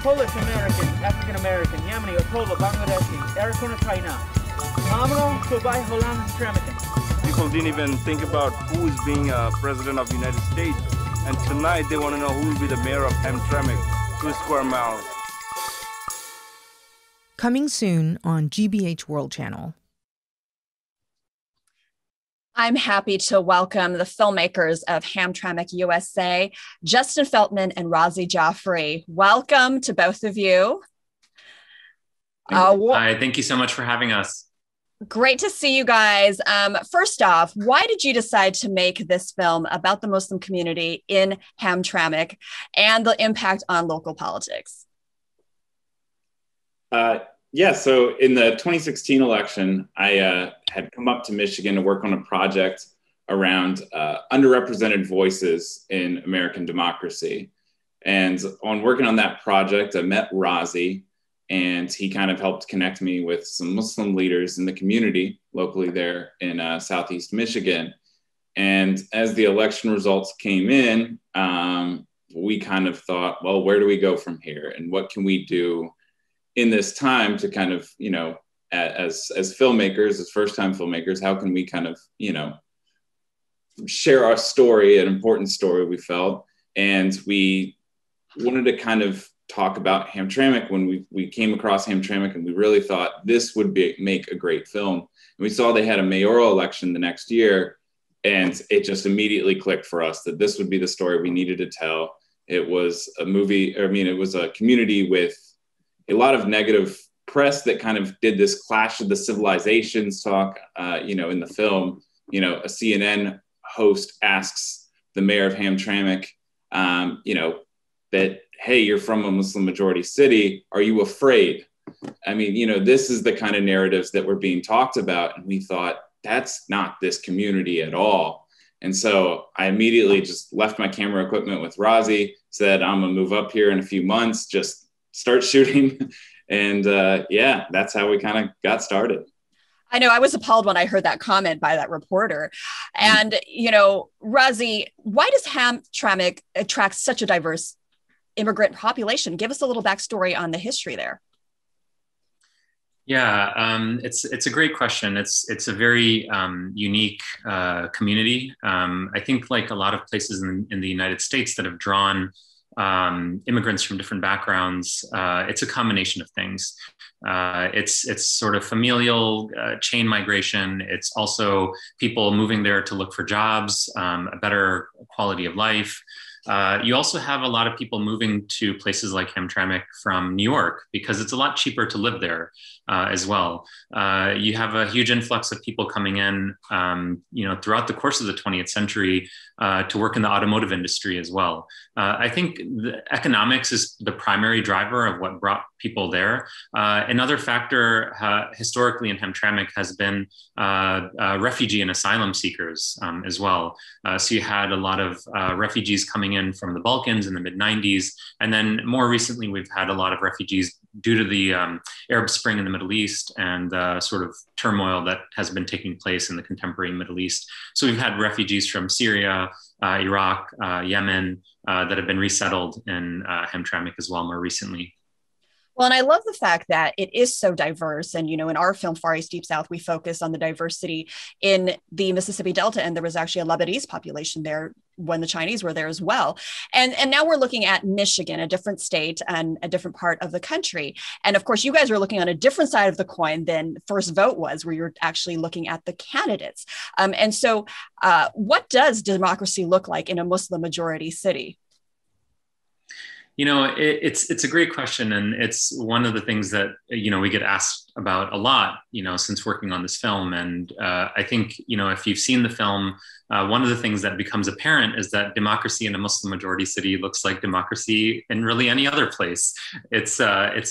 Polish American, African American, Yemeni, Otoba, Bangladeshi, Erikona China. Amra sobai holan tramakin. People didn't even think about who is being president of the United States, and tonight they want to know who will be the mayor of Hamtramck. 2 square miles. Coming soon on GBH World Channel. I'm happy to welcome the filmmakers of Hamtramck, USA, Justin Feltman and Razi Jafri. Welcome to both of you. Hi, thank you so much for having us. Great to see you guys. First off, why did you decide to make this film about the Muslim community in Hamtramck and the impact on local politics? So in the 2016 election, I had come up to Michigan to work on a project around underrepresented voices in American democracy. And on working on that project, I met Razi, and he kind of helped connect me with some Muslim leaders in the community locally there in Southeast Michigan. And as the election results came in, we kind of thought, well, where do we go from here? And what can we do in this time to kind of, you know, as filmmakers, as first-time filmmakers, how can we kind of, you know, share our story, an important story we felt. And we wanted to kind of talk about Hamtramck when we came across Hamtramck, and we really thought this would make a great film. And we saw they had a mayoral election the next year, and it just immediately clicked for us that this would be the story we needed to tell. It was a movie, it was a community with a lot of negative press that kind of did this clash of the civilizations talk, in the film. You know, a CNN host asks the mayor of Hamtramck, that, hey, you're from a Muslim majority city, are you afraid? This is the kind of narratives that were being talked about. And we thought, that's not this community at all. And so I immediately just left my camera equipment with Razi, said, I'm gonna move up here in a few months, just start shooting. And that's how we kind of got started. I know, I was appalled when I heard that comment by that reporter. And, Razi, why does Hamtramck attract such a diverse immigrant population? Give us a little backstory on the history there. Yeah, it's a great question. It's a very unique community. I think like a lot of places in the United States that have drawn immigrants from different backgrounds, it's a combination of things. It's sort of familial chain migration. It's also people moving there to look for jobs, a better quality of life. You also have a lot of people moving to places like Hamtramck from New York because it's a lot cheaper to live there as well. You have a huge influx of people coming in, throughout the course of the 20th century to work in the automotive industry as well. I think the economics is the primary driver of what brought people there. Another factor historically in Hamtramck has been refugee and asylum seekers as well. So you had a lot of refugees coming in from the Balkans in the mid-90s. And then more recently, we've had a lot of refugees due to the Arab Spring in the Middle East and the sort of turmoil that has been taking place in the contemporary Middle East. So we've had refugees from Syria, Iraq, Yemen that have been resettled in Hamtramck as well more recently. Well, and I love the fact that it is so diverse. And, in our film, Far East Deep South, we focus on the diversity in the Mississippi Delta. And there was actually a Lebanese population there when the Chinese were there as well. And now we're looking at Michigan, a different state and a different part of the country. And of course, you guys are looking on a different side of the coin than First Vote was, where you're actually looking at the candidates. So what does democracy look like in a Muslim majority city? It's a great question, and it's one of the things that we get asked about a lot, you know, since working on this film. And I think, you know, if you've seen the film, one of the things that becomes apparent is that democracy in a Muslim majority city looks like democracy in really any other place. It's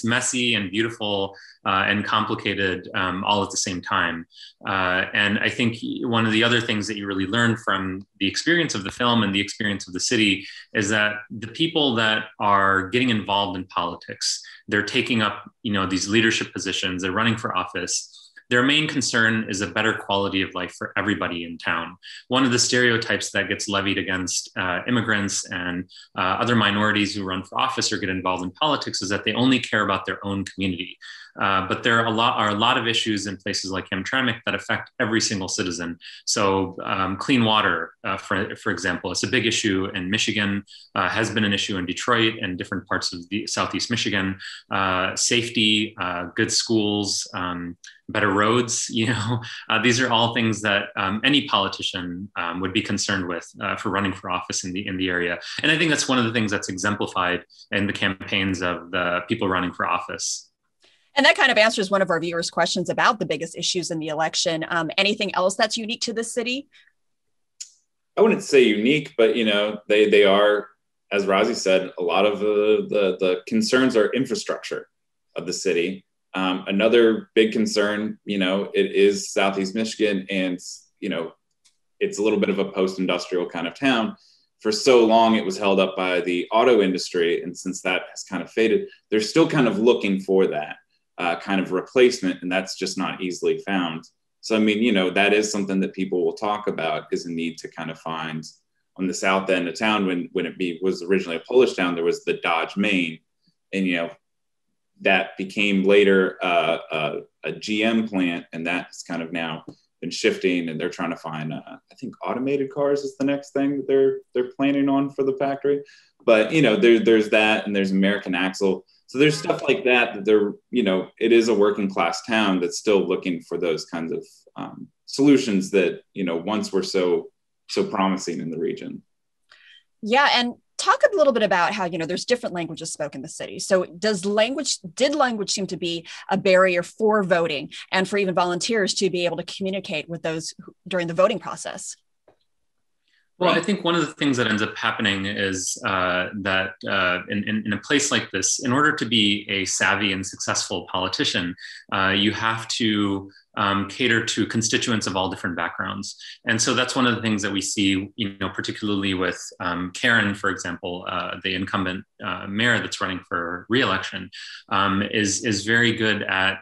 messy and beautiful and complicated all at the same time. And I think one of the other things that you really learn from the experience of the film and the experience of the city is that the people that are getting involved in politics, they're taking up, you know, these leadership positions, they're running for office. Their main concern is a better quality of life for everybody in town. One of the stereotypes that gets levied against immigrants and other minorities who run for office or get involved in politics is that they only care about their own community. But there are a lot of issues in places like Hamtramck that affect every single citizen. So clean water, for example, it's a big issue in Michigan, has been an issue in Detroit and different parts of the Southeast Michigan. Safety, good schools, better roads, you know, these are all things that any politician would be concerned with for running for office in the area. And I think that's one of the things that's exemplified in the campaigns of the people running for office. And that kind of answers one of our viewers' questions about the biggest issues in the election. Anything else that's unique to the city? I wouldn't say unique, but you know, they are, as Razi said, a lot of the concerns are infrastructure of the city. Another big concern, you know, it is Southeast Michigan, and you know, it's a little bit of a post-industrial kind of town. For so long, it was held up by the auto industry, and since that has kind of faded, they're still kind of looking for that kind of replacement, and that's just not easily found. So, I mean, you know, that is something that people will talk about, is a need to kind of find on the south end of town. When it was originally a Polish town, there was the Dodge Main, and, you know, that became later a GM plant, and that's kind of now been shifting, and they're trying to find, I think automated cars is the next thing that they're planning on for the factory. But, you know, there's that, and there's American Axle. So there's stuff like that, that they're, you know, it is a working class town that's still looking for those kinds of solutions that, you know, once were so promising in the region. Yeah. And talk a little bit about how, you know, there's different languages spoken in the city. So did language seem to be a barrier for voting and for even volunteers to be able to communicate with those during the voting process? Well, I think one of the things that ends up happening is that in a place like this, in order to be a savvy and successful politician, you have to cater to constituents of all different backgrounds. And so that's one of the things that we see, you know, particularly with Karen, for example, the incumbent mayor that's running for re-election, is very good at,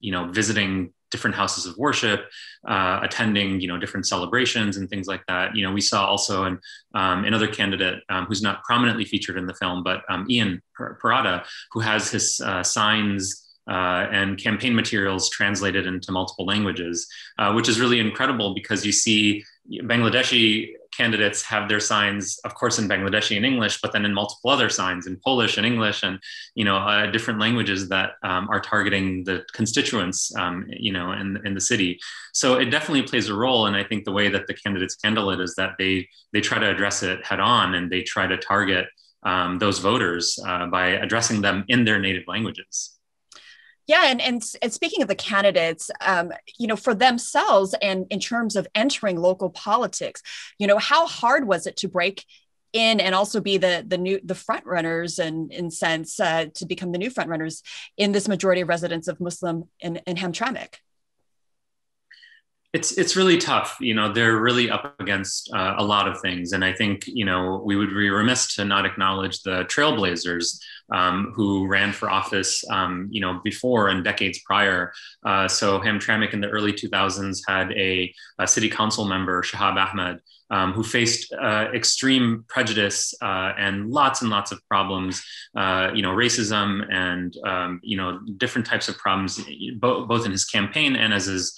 you know, visiting different houses of worship, attending, you know, different celebrations and things like that. You know, we saw also another candidate who's not prominently featured in the film, but Ian Parada, who has his signs and campaign materials translated into multiple languages, which is really incredible, because you see Bangladeshi candidates have their signs, of course, in Bangladeshi and English, but then in multiple other signs in Polish and English and, you know, different languages that are targeting the constituents, you know, in the city. So it definitely plays a role. And I think the way that the candidates handle it is that they try to address it head on, and they try to target those voters by addressing them in their native languages. Yeah, and speaking of the candidates, you know, for themselves and in terms of entering local politics, you know, how hard was it to break in and also be the front runners, and in sense to become the new front runners in this majority of residents of Muslim in Hamtramck? It's really tough. You know, they're really up against a lot of things. And I think, you know, we would be remiss to not acknowledge the trailblazers who ran for office, you know, before and decades prior. So Hamtramck in the early 2000s had a city council member, Shahab Ahmed, who faced extreme prejudice and lots of problems, you know, racism and, you know, different types of problems, both in his campaign and as his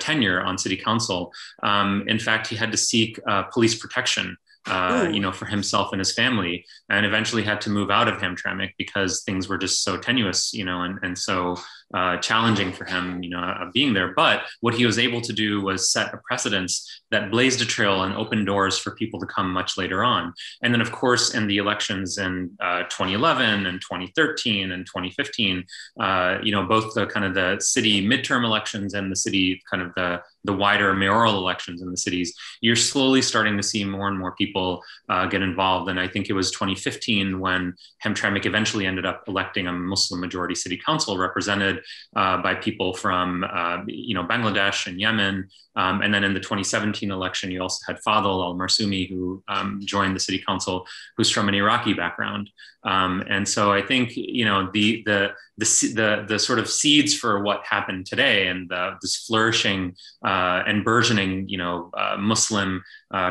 tenure on city council. In fact, he had to seek police protection, you know, for himself and his family, and eventually had to move out of Hamtramck because things were just so tenuous, you know, and so challenging for him, being there. But what he was able to do was set a precedence that blazed a trail and opened doors for people to come much later on. And then, of course, in the elections in 2011 and 2013 and 2015, both the kind of the city midterm elections and the city kind of the wider mayoral elections in the cities, you're slowly starting to see more and more people get involved. And I think it was 2015 when Hamtramck eventually ended up electing a Muslim majority city council represented by people from, Bangladesh and Yemen. And then in the 2017 election, you also had Fadel al-Marsumi, who joined the city council, who's from an Iraqi background. And so I think, the sort of seeds for what happened today and this flourishing and burgeoning, Muslim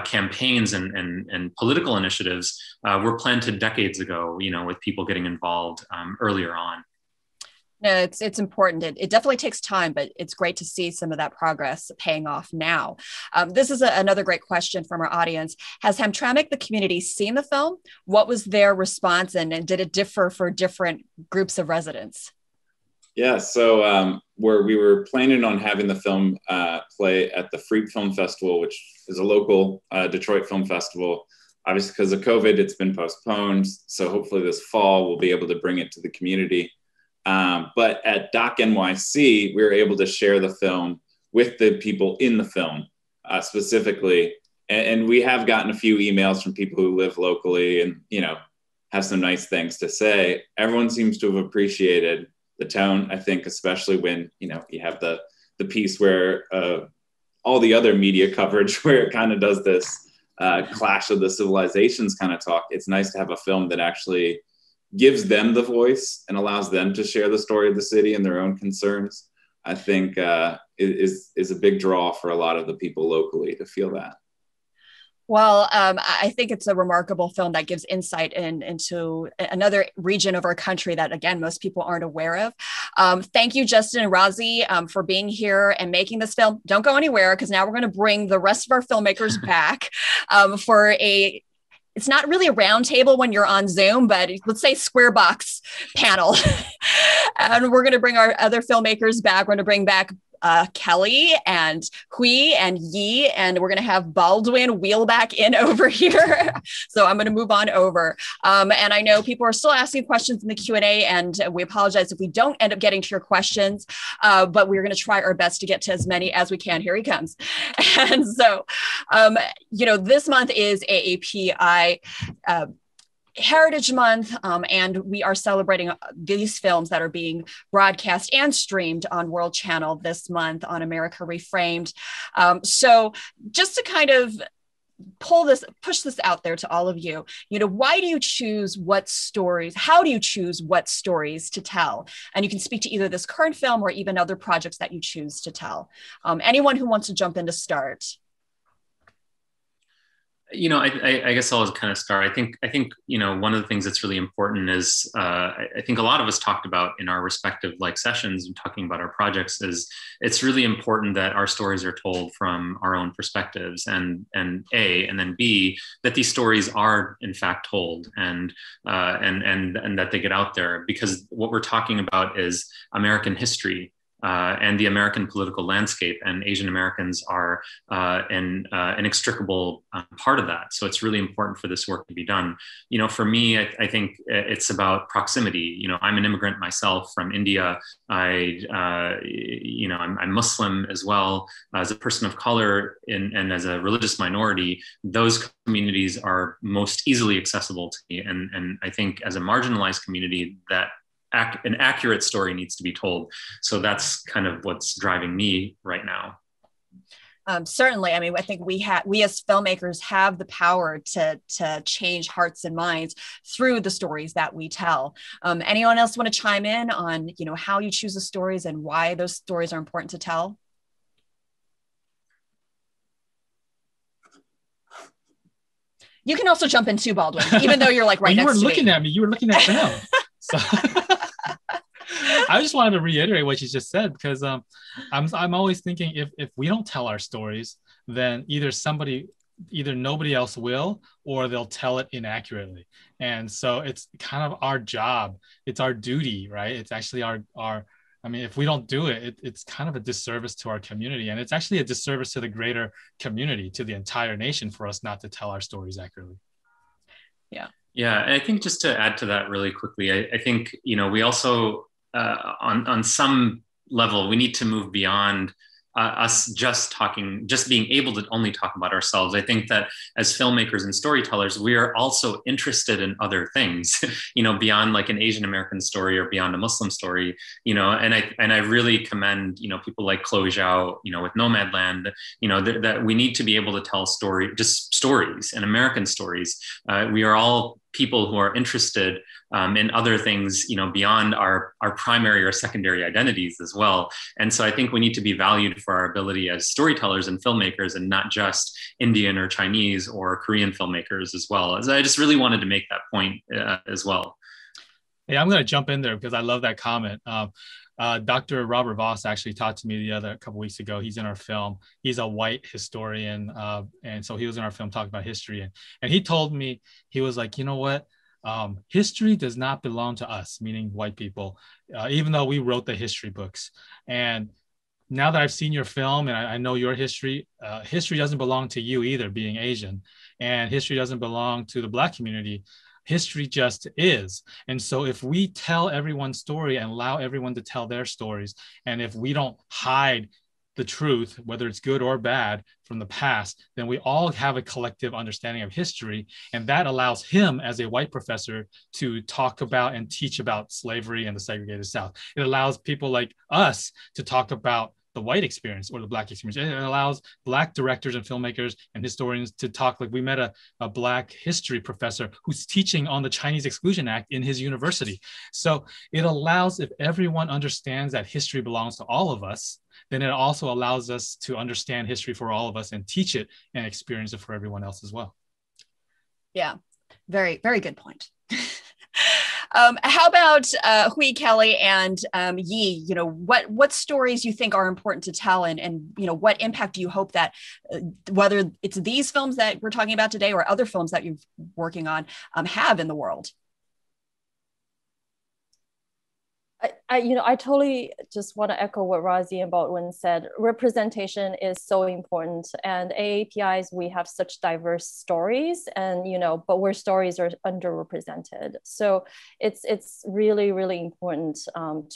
campaigns and political initiatives were planted decades ago, with people getting involved earlier on. No, it's important. It definitely takes time, but it's great to see some of that progress paying off now. This is another great question from our audience. Has Hamtramck, the community, seen the film? What was their response, and did it differ for different groups of residents? Yeah, so we were planning on having the film play at the Freak Film Festival, which is a local Detroit film festival. Obviously, because of COVID, it's been postponed. So hopefully this fall, we'll be able to bring it to the community. But at Doc NYC, we were able to share the film with the people in the film specifically. And we have gotten a few emails from people who live locally and, have some nice things to say. Everyone seems to have appreciated the tone, I think, especially when, you have the piece where all the other media coverage where it kind of does this clash of the civilizations kind of talk. It's nice to have a film that actually gives them the voice and allows them to share the story of the city and their own concerns, I think is a big draw for a lot of the people locally to feel that. Well, I think it's a remarkable film that gives insight into another region of our country that, again, most people aren't aware of. Thank you, Justin and Razi, for being here and making this film. Don't go anywhere, because now we're going to bring the rest of our filmmakers back for a... It's not really a round table when you're on Zoom, but let's say square box panel. And we're going to bring our other filmmakers back. We're going to bring back Kelly and Hui and Yi, and we're going to have Baldwin wheel back in over here. So I'm going to move on over. And I know people are still asking questions in the Q&A, and we apologize if we don't end up getting to your questions, but we're going to try our best to get to as many as we can. Here he comes. And so, this month is AAPI Heritage Month, and we are celebrating these films that are being broadcast and streamed on World Channel this month on America ReFramed. So just to kind of push this out there to all of you, why do you choose what stories, how do you choose what stories to tell? And you can speak to either this current film or even other projects that you choose to tell. Anyone who wants to jump in to start. I guess I'll kind of start. I think one of the things that's really important is I think a lot of us talked about in our respective sessions and talking about our projects is it's really important that our stories are told from our own perspectives and then B, that these stories are in fact told and that they get out there, because what we're talking about is American history. And the American political landscape, and Asian Americans are an inextricable part of that. So it's really important for this work to be done. For me, I think it's about proximity. I'm an immigrant myself from India. I'm Muslim as well. As a person of color and as a religious minority, those communities are most easily accessible to me. And I think as a marginalized community, that an accurate story needs to be told. So that's kind of what's driving me right now. Certainly. I mean, I think we as filmmakers have the power to change hearts and minds through the stories that we tell. Anyone else want to chime in on, how you choose the stories and why those stories are important to tell? You can also jump in too, Baldwin, even though you're right next to me. You were looking at me now. So I just wanted to reiterate what you just said, because I'm always thinking if we don't tell our stories, then either nobody else will, or they'll tell it inaccurately. And so it's kind of our job. It's our duty, right? It's actually our I mean, if we don't do it, it's kind of a disservice to our community. And it's actually a disservice to the greater community, to the entire nation, for us not to tell our stories accurately. Yeah. Yeah. And I think just to add to that really quickly, I think, you know, we also on some level, we need to move beyond us just talking, just being able to only talk about ourselves. I think that as filmmakers and storytellers, we are also interested in other things, you know, beyond like an Asian American story or beyond a Muslim story, you know. And I really commend, you know, people like Chloe Zhao, you know, with Nomadland, you know, that we need to be able to tell stories and American stories. We are all people who are interested in other things, you know, beyond our primary or secondary identities as well. And so I think we need to be valued for our ability as storytellers and filmmakers, and not just Indian or Chinese or Korean filmmakers as well. So I just really wanted to make that point as well. Yeah, I'm going to jump in there because I love that comment. Dr. Robert Voss actually talked to me a couple weeks ago. He's in our film. He's a white historian. And so he was in our film talking about history. And he told me, he was like, you know what? History does not belong to us, meaning white people, even though we wrote the history books. And now that I've seen your film and I know your history, history doesn't belong to you either, being Asian. And history doesn't belong to the Black community. History just is. And so if we tell everyone's story and allow everyone to tell their stories, and if we don't hide the truth, whether it's good or bad, from the past, then we all have a collective understanding of history. And that allows him as a white professor to talk about and teach about slavery and the segregated South. It allows people like us to talk about the white experience or the Black experience. It allows Black directors and filmmakers and historians to talk. Like, we met a Black history professor who's teaching on the Chinese Exclusion Act in his university. So it allows, if everyone understands that history belongs to all of us, then it also allows us to understand history for all of us and teach it and experience it for everyone else as well. Yeah, very, very good point. How about Hui, Kelly, and Yi? You know, what stories you think are important to tell, and you know, what impact do you hope that, whether it's these films that we're talking about today or other films that you're working on, have in the world? I totally just want to echo what Razi and Baldwin said. Representation is so important, and AAPIs, we have such diverse stories, and you know, but where stories are underrepresented. So it's really, really important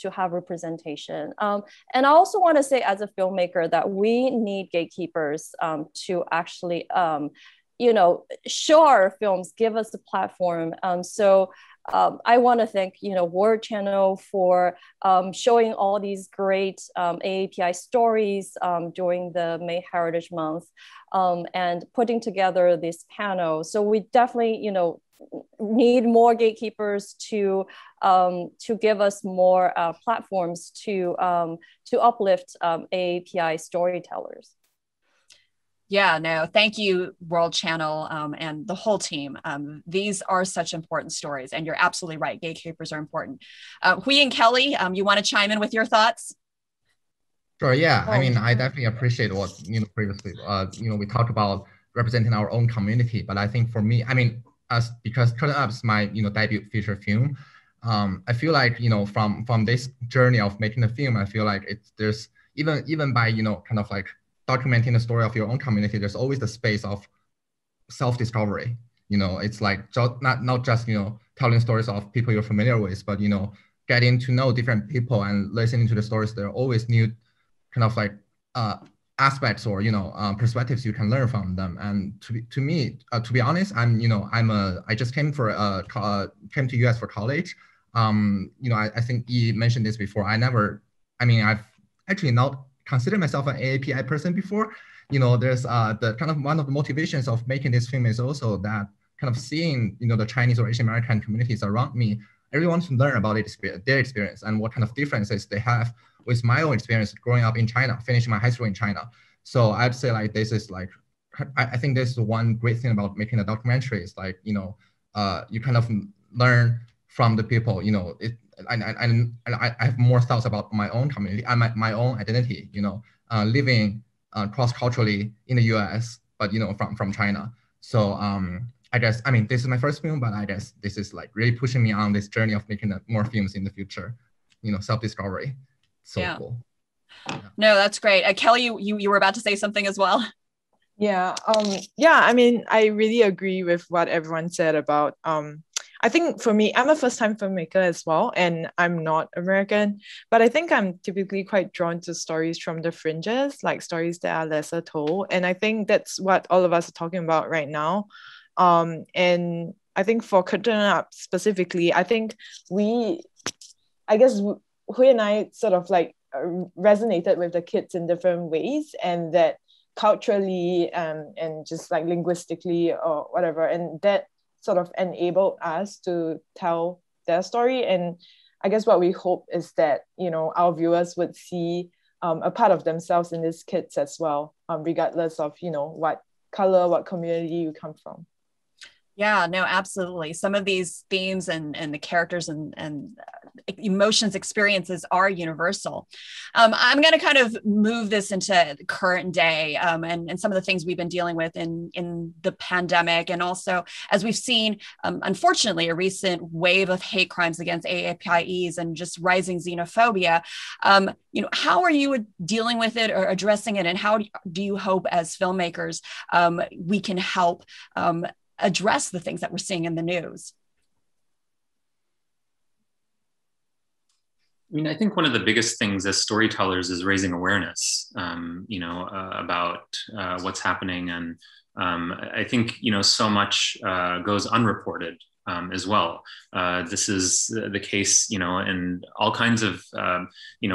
to have representation. And I also want to say, as a filmmaker, that we need gatekeepers to actually, you know, show our films, give us the platform. I want to thank, you know, World Channel for showing all these great AAPI stories during the May Heritage Month and putting together this panel. So we definitely, you know, need more gatekeepers to give us more platforms to uplift AAPI storytellers. Yeah, no, thank you, World Channel and the whole team. These are such important stories, and you're absolutely right. Gatekeepers are important. Hui and Kelly, you want to chime in with your thoughts? Sure, yeah. I mean, I definitely appreciate what, you know, previously, you know, we talked about representing our own community, but I think for me, I mean, because Curtain Up is my, you know, debut feature film, I feel like, you know, from this journey of making the film, I feel like there's, even by, you know, kind of like, documenting the story of your own community, there's always the space of self-discovery. You know, it's like not just, you know, telling stories of people you're familiar with, but, you know, getting to know different people and listening to the stories. There are always new kind of like aspects or, you know, perspectives you can learn from them. And to be honest, I just came to US for college. You know, I think you mentioned this before. I've actually not considered myself an AAPI person before. You know, there's the kind of one of the motivations of making this film is also that kind of seeing, you know, the Chinese or Asian American communities around me. Everyone should learn about their experience and what kind of differences they have with my own experience growing up in China, finishing my high school in China. So I'd say like this is like, I think this is one great thing about making a documentary is like, you know, you kind of learn from the people, you know, I have more thoughts about my own community and my own identity, you know, living cross-culturally in the US, but, you know, from China. So I guess, I mean, this is my first film, but I guess this is like really pushing me on this journey of making more films in the future, you know, self-discovery. so cool. Yeah. No, that's great. Kelly, you were about to say something as well. Yeah. I mean, I really agree with what everyone said about, I think for me, I'm a first-time filmmaker as well, and I'm not American, but I think I'm typically quite drawn to stories from the fringes, like stories that are lesser told. And I think that's what all of us are talking about right now. And I think for Curtain Up specifically, I think Hui and I sort of like resonated with the kids in different ways, and that culturally and just like linguistically or whatever, and that sort of enabled us to tell their story. And I guess what we hope is that, you know, our viewers would see a part of themselves in these kids as well, regardless of, you know, what color, what community you come from. Yeah, no, absolutely. Some of these themes and the characters and emotions, experiences are universal. I'm going to kind of move this into the current day and some of the things we've been dealing with in the pandemic. And also, as we've seen, unfortunately, a recent wave of hate crimes against AAPIEs and just rising xenophobia. You know, how are you dealing with it or addressing it? And how do you hope as filmmakers we can help address the things that we're seeing in the news? I mean, I think one of the biggest things as storytellers is raising awareness, about what's happening. And I think, you know, so much goes unreported as well. This is the case, you know, in all kinds of,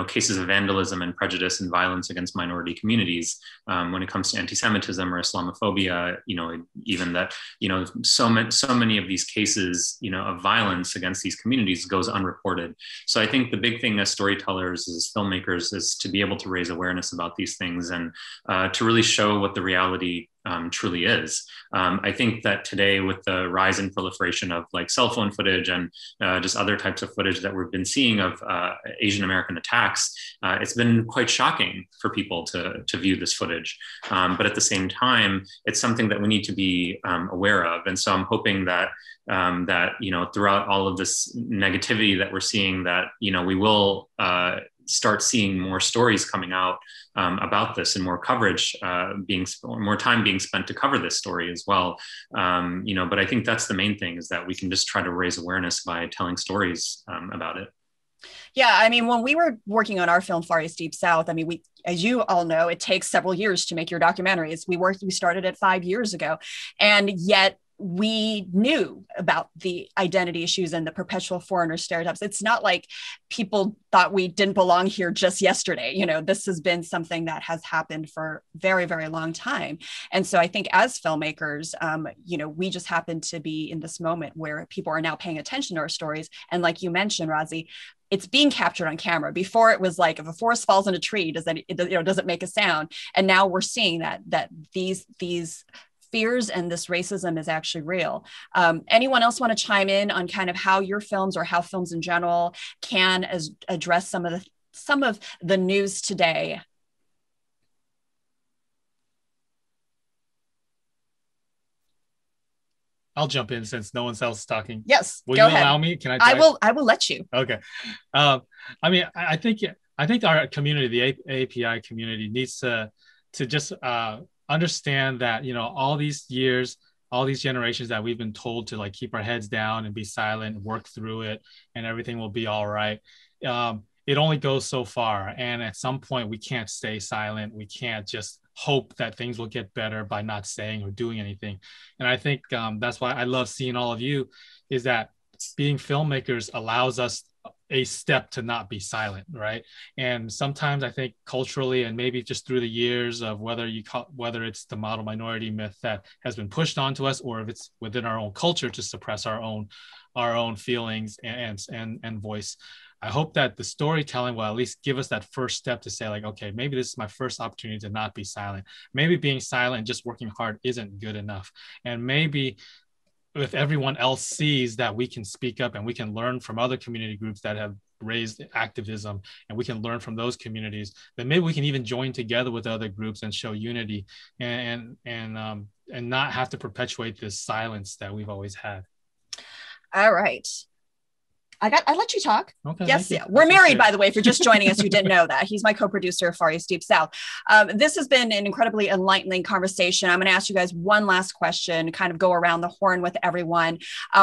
cases of vandalism and prejudice and violence against minority communities. When it comes to anti-Semitism or Islamophobia, you know, even that, you know, so many of these cases, you know, of violence against these communities goes unreported. So I think the big thing as storytellers, as filmmakers, is to be able to raise awareness about these things and to really show what the reality truly is. I think that today, with the rise and proliferation of like cell phone footage and just other types of footage that we've been seeing of Asian American attacks, it's been quite shocking for people to view this footage. But at the same time, it's something that we need to be aware of. And so I'm hoping that throughout all of this negativity that we're seeing, that, you know, we will start seeing more stories coming out about this, and more coverage more time being spent to cover this story as well. But I think that's the main thing, is that we can just try to raise awareness by telling stories about it. Yeah, I mean, when we were working on our film, Far East Deep South, I mean, we, as you all know, it takes several years to make your documentaries. We started it 5 years ago, and yet we knew about the identity issues and the perpetual foreigner stereotypes. It's not like people thought we didn't belong here just yesterday. You know, this has been something that has happened for very, very long time. And so I think as filmmakers, we just happen to be in this moment where people are now paying attention to our stories. And like you mentioned, Razi, it's being captured on camera. Before, it was like, if a forest falls on a tree, does it make a sound? And now we're seeing that these fears and this racism is actually real. Anyone else want to chime in on kind of how your films, or how films in general, can address some of the news today? I'll jump in since no one else is talking. Yes, will you allow me? Can I? I will let you. Okay. I think our community, the AAPI community, needs to just understand that, you know, all these years, all these generations that we've been told to like keep our heads down and be silent, work through it, and everything will be all right. It only goes so far. And at some point, we can't stay silent. We can't just hope that things will get better by not saying or doing anything. And I think that's why I love seeing all of you, is that being filmmakers allows us a step to not be silent, right? And sometimes I think culturally, and maybe just through the years of whether it's the model minority myth that has been pushed onto us, or if it's within our own culture to suppress our own feelings and voice. I hope that the storytelling will at least give us that first step to say, like, okay, maybe this is my first opportunity to not be silent. Maybe being silent, just working hard, isn't good enough. And maybe if everyone else sees that we can speak up, and we can learn from other community groups that have raised activism, and we can learn from those communities, then maybe we can even join together with other groups and show unity, and not have to perpetuate this silence that we've always had. All right. I let you talk. Okay, yes. Yeah. We're married, by the way, for just joining us. You didn't know that. He's my co-producer of Far East Deep South. This has been an incredibly enlightening conversation. I'm going to ask you guys one last question, kind of go around the horn with everyone.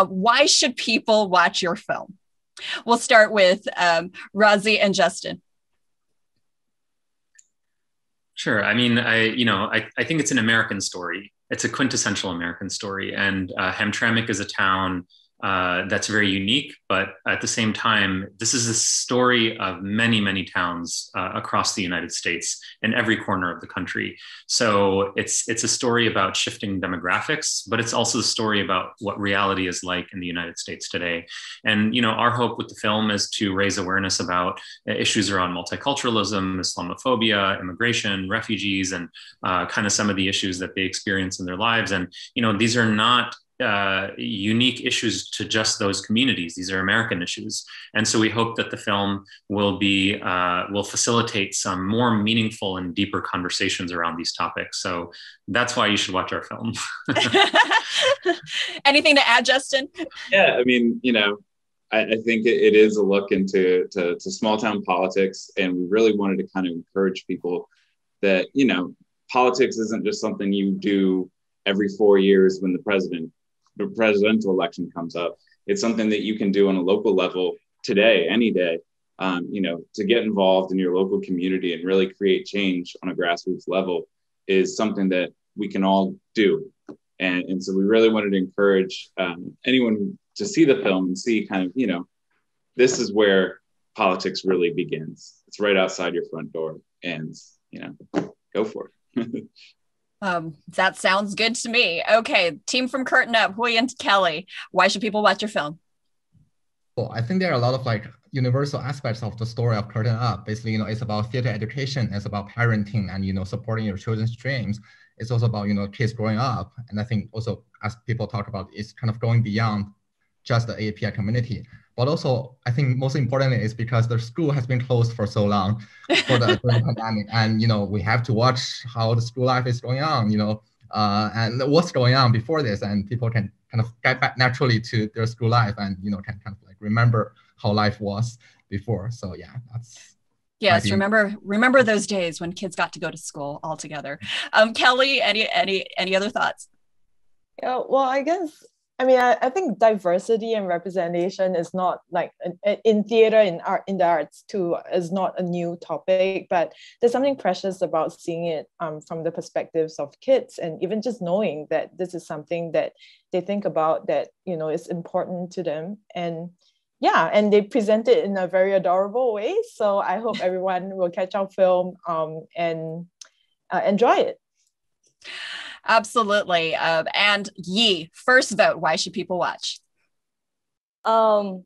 Why should people watch your film? We'll start with Razi and Justin. Sure. I mean, I think it's an American story. It's a quintessential American story. And Hamtramck is a town that's very unique, but at the same time, this is a story of many, many towns across the United States in every corner of the country. So it's a story about shifting demographics, but it's also a story about what reality is like in the United States today. And, you know, our hope with the film is to raise awareness about issues around multiculturalism, Islamophobia, immigration, refugees, and kind of some of the issues that they experience in their lives. And, you know, these are not unique issues to just those communities. These are American issues. And so we hope that the film will facilitate some more meaningful and deeper conversations around these topics. So that's why you should watch our film. Anything to add, Justin? Yeah, I mean, you know, I think it is a look into small town politics. And we really wanted to kind of encourage people that, you know, politics isn't just something you do every 4 years when the presidential election comes up. It's something that you can do on a local level today, any day, you know, to get involved in your local community and really create change on a grassroots level is something that we can all do. And so we really wanted to encourage anyone to see the film and see kind of, you know, this is where politics really begins. It's right outside your front door and, you know, go for it. That sounds good to me. Okay, team from Curtain Up, Hui and Kelly, why should people watch your film? Well, I think there are a lot of like universal aspects of the story of Curtain Up. Basically, you know, it's about theater education, it's about parenting and, you know, supporting your children's dreams. It's also about, you know, kids growing up. And I think also as people talk about, it's kind of going beyond just the AAPI community. But also, I think most importantly is because the school has been closed for so long for the pandemic. And, you know, we have to watch how the school life is going on, you know, and what's going on before this. And people can kind of get back naturally to their school life and, you know, can kind of like remember how life was before. So, yeah, that's. Yes, remember those days when kids got to go to school all together. Kelly, any other thoughts? Yeah, well, I guess. I mean, I think diversity and representation is not like in theater, in art, in the arts too, is not a new topic, but there's something precious about seeing it from the perspectives of kids and even just knowing that this is something that they think about that, you know, is important to them. And yeah, and they present it in a very adorable way. So I hope everyone will catch our film and enjoy it. Absolutely. And Yi, First Vote, why should people watch? Well,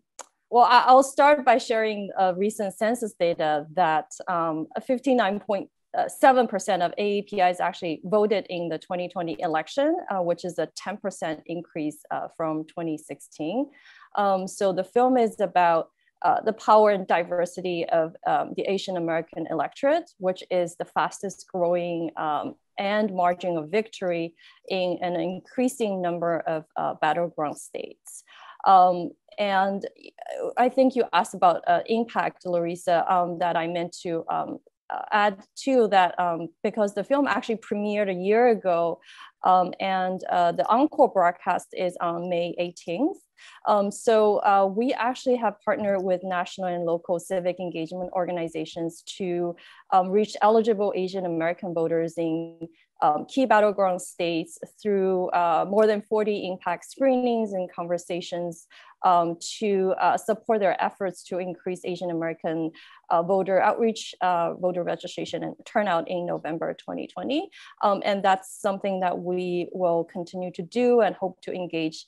I'll start by sharing recent census data that 59.7% of AAPIs actually voted in the 2020 election, which is a 10% increase from 2016. So the film is about the power and diversity of the Asian American electorate, which is the fastest growing and margin of victory in an increasing number of battleground states. And I think you asked about impact, Larissa, that I meant to add to that because the film actually premiered a year ago and the encore broadcast is on May 18th. So we actually have partnered with national and local civic engagement organizations to reach eligible Asian American voters in key battleground states through more than 40 impact screenings and conversations to support their efforts to increase Asian American voter outreach, voter registration and turnout in November 2020. And that's something that we will continue to do and hope to engage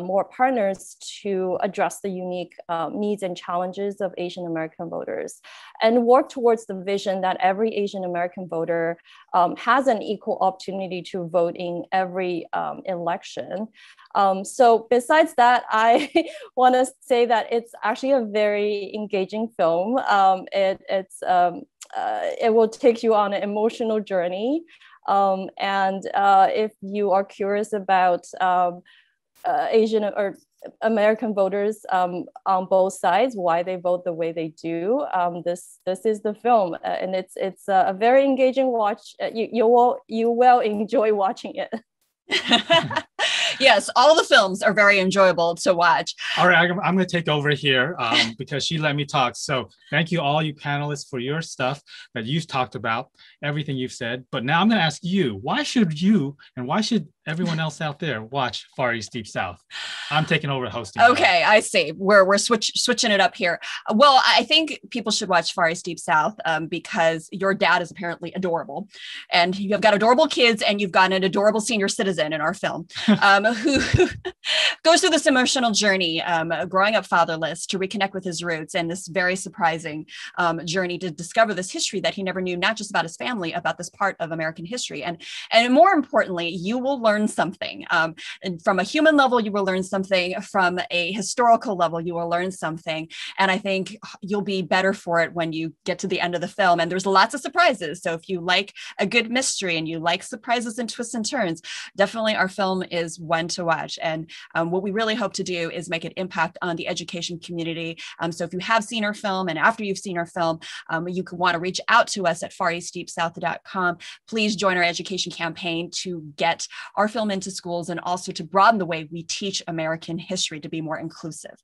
more partners to address the unique needs and challenges of Asian American voters and work towards the vision that every Asian American voter has an equal opportunity to vote in every election. So besides that, I want to say that it's actually a very engaging film. It will take you on an emotional journey. And if you are curious about Asian or American voters on both sides, why they vote the way they do. This is the film, and it's a very engaging watch. You will enjoy watching it. Yes, all the films are very enjoyable to watch. All right, I'm going to take over here because she let me talk. So thank you all you panelists for your stuff that you've talked about, everything you've said. But now I'm going to ask you, why should you and why should everyone else out there watch Far East Deep South? I'm taking over hosting. Okay, I see. We're switching it up here. Well, I think people should watch Far East Deep South because your dad is apparently adorable. And you've got adorable kids and you've got an adorable senior citizen in our film who goes through this emotional journey, growing up fatherless, to reconnect with his roots, and this very surprising journey to discover this history that he never knew, not just about his family, about this part of American history. And more importantly, you will learn something. And from a human level, you will learn something. From a historical level, you will learn something. And I think you'll be better for it when you get to the end of the film. And there's lots of surprises. So if you like a good mystery and you like surprises and twists and turns, definitely our film is one to watch. And what we really hope to do is make an impact on the education community. So if you have seen our film and after you've seen our film, you can want to reach out to us at fareastdeepsouth.com. Please join our education campaign to get our film into schools and also to broaden the way we teach American history to be more inclusive.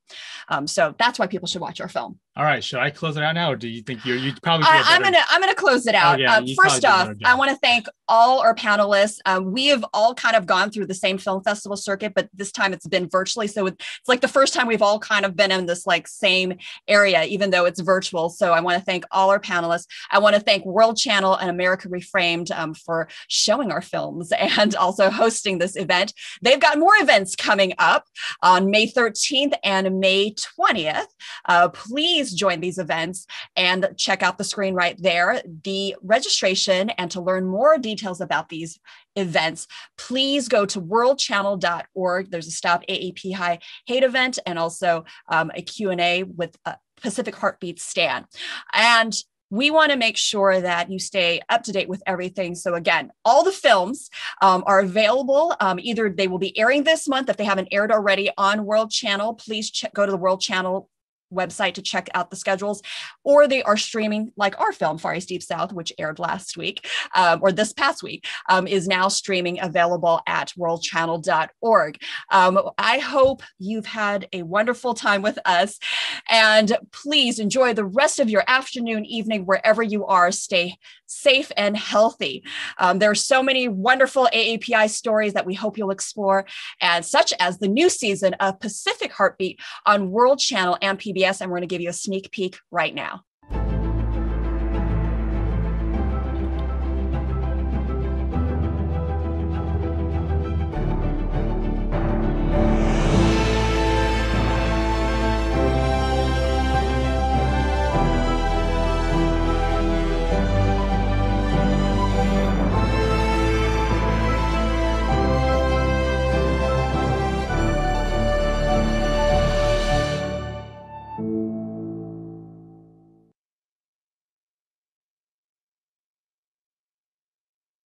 So that's why people should watch our film. All right, should I close it out now, or do you think you probably? I'm gonna close it out. Oh, yeah, first off, I want to thank all our panelists. We have all kind of gone through the same film festival circuit, but this time it's been virtually. So it's like the first time we've all kind of been in this like same area, even though it's virtual. So I want to thank all our panelists. I want to thank World Channel and America ReFramed for showing our films and also hosting this event. They've got more events coming up on May 13th and May 20th. Please join these events and check out the screen right there. The registration and to learn more details about these events, please go to worldchannel.org. There's a Stop AAP High Hate event and also a Q&A with Pacific Heartbeat Stan. And we want to make sure that you stay up to date with everything. So again, all the films are available. Either they will be airing this month if they haven't aired already on World Channel. Please go to the World Channel website to check out the schedules, or they are streaming like our film, Far East Deep South, which aired last week or this past week, is now streaming available at worldchannel.org. I hope you've had a wonderful time with us, and please enjoy the rest of your afternoon, evening, wherever you are. Stay safe and healthy. There are so many wonderful AAPI stories that we hope you'll explore, and such as the new season of Pacific Heartbeat on World Channel and PBS, and we're going to give you a sneak peek right now.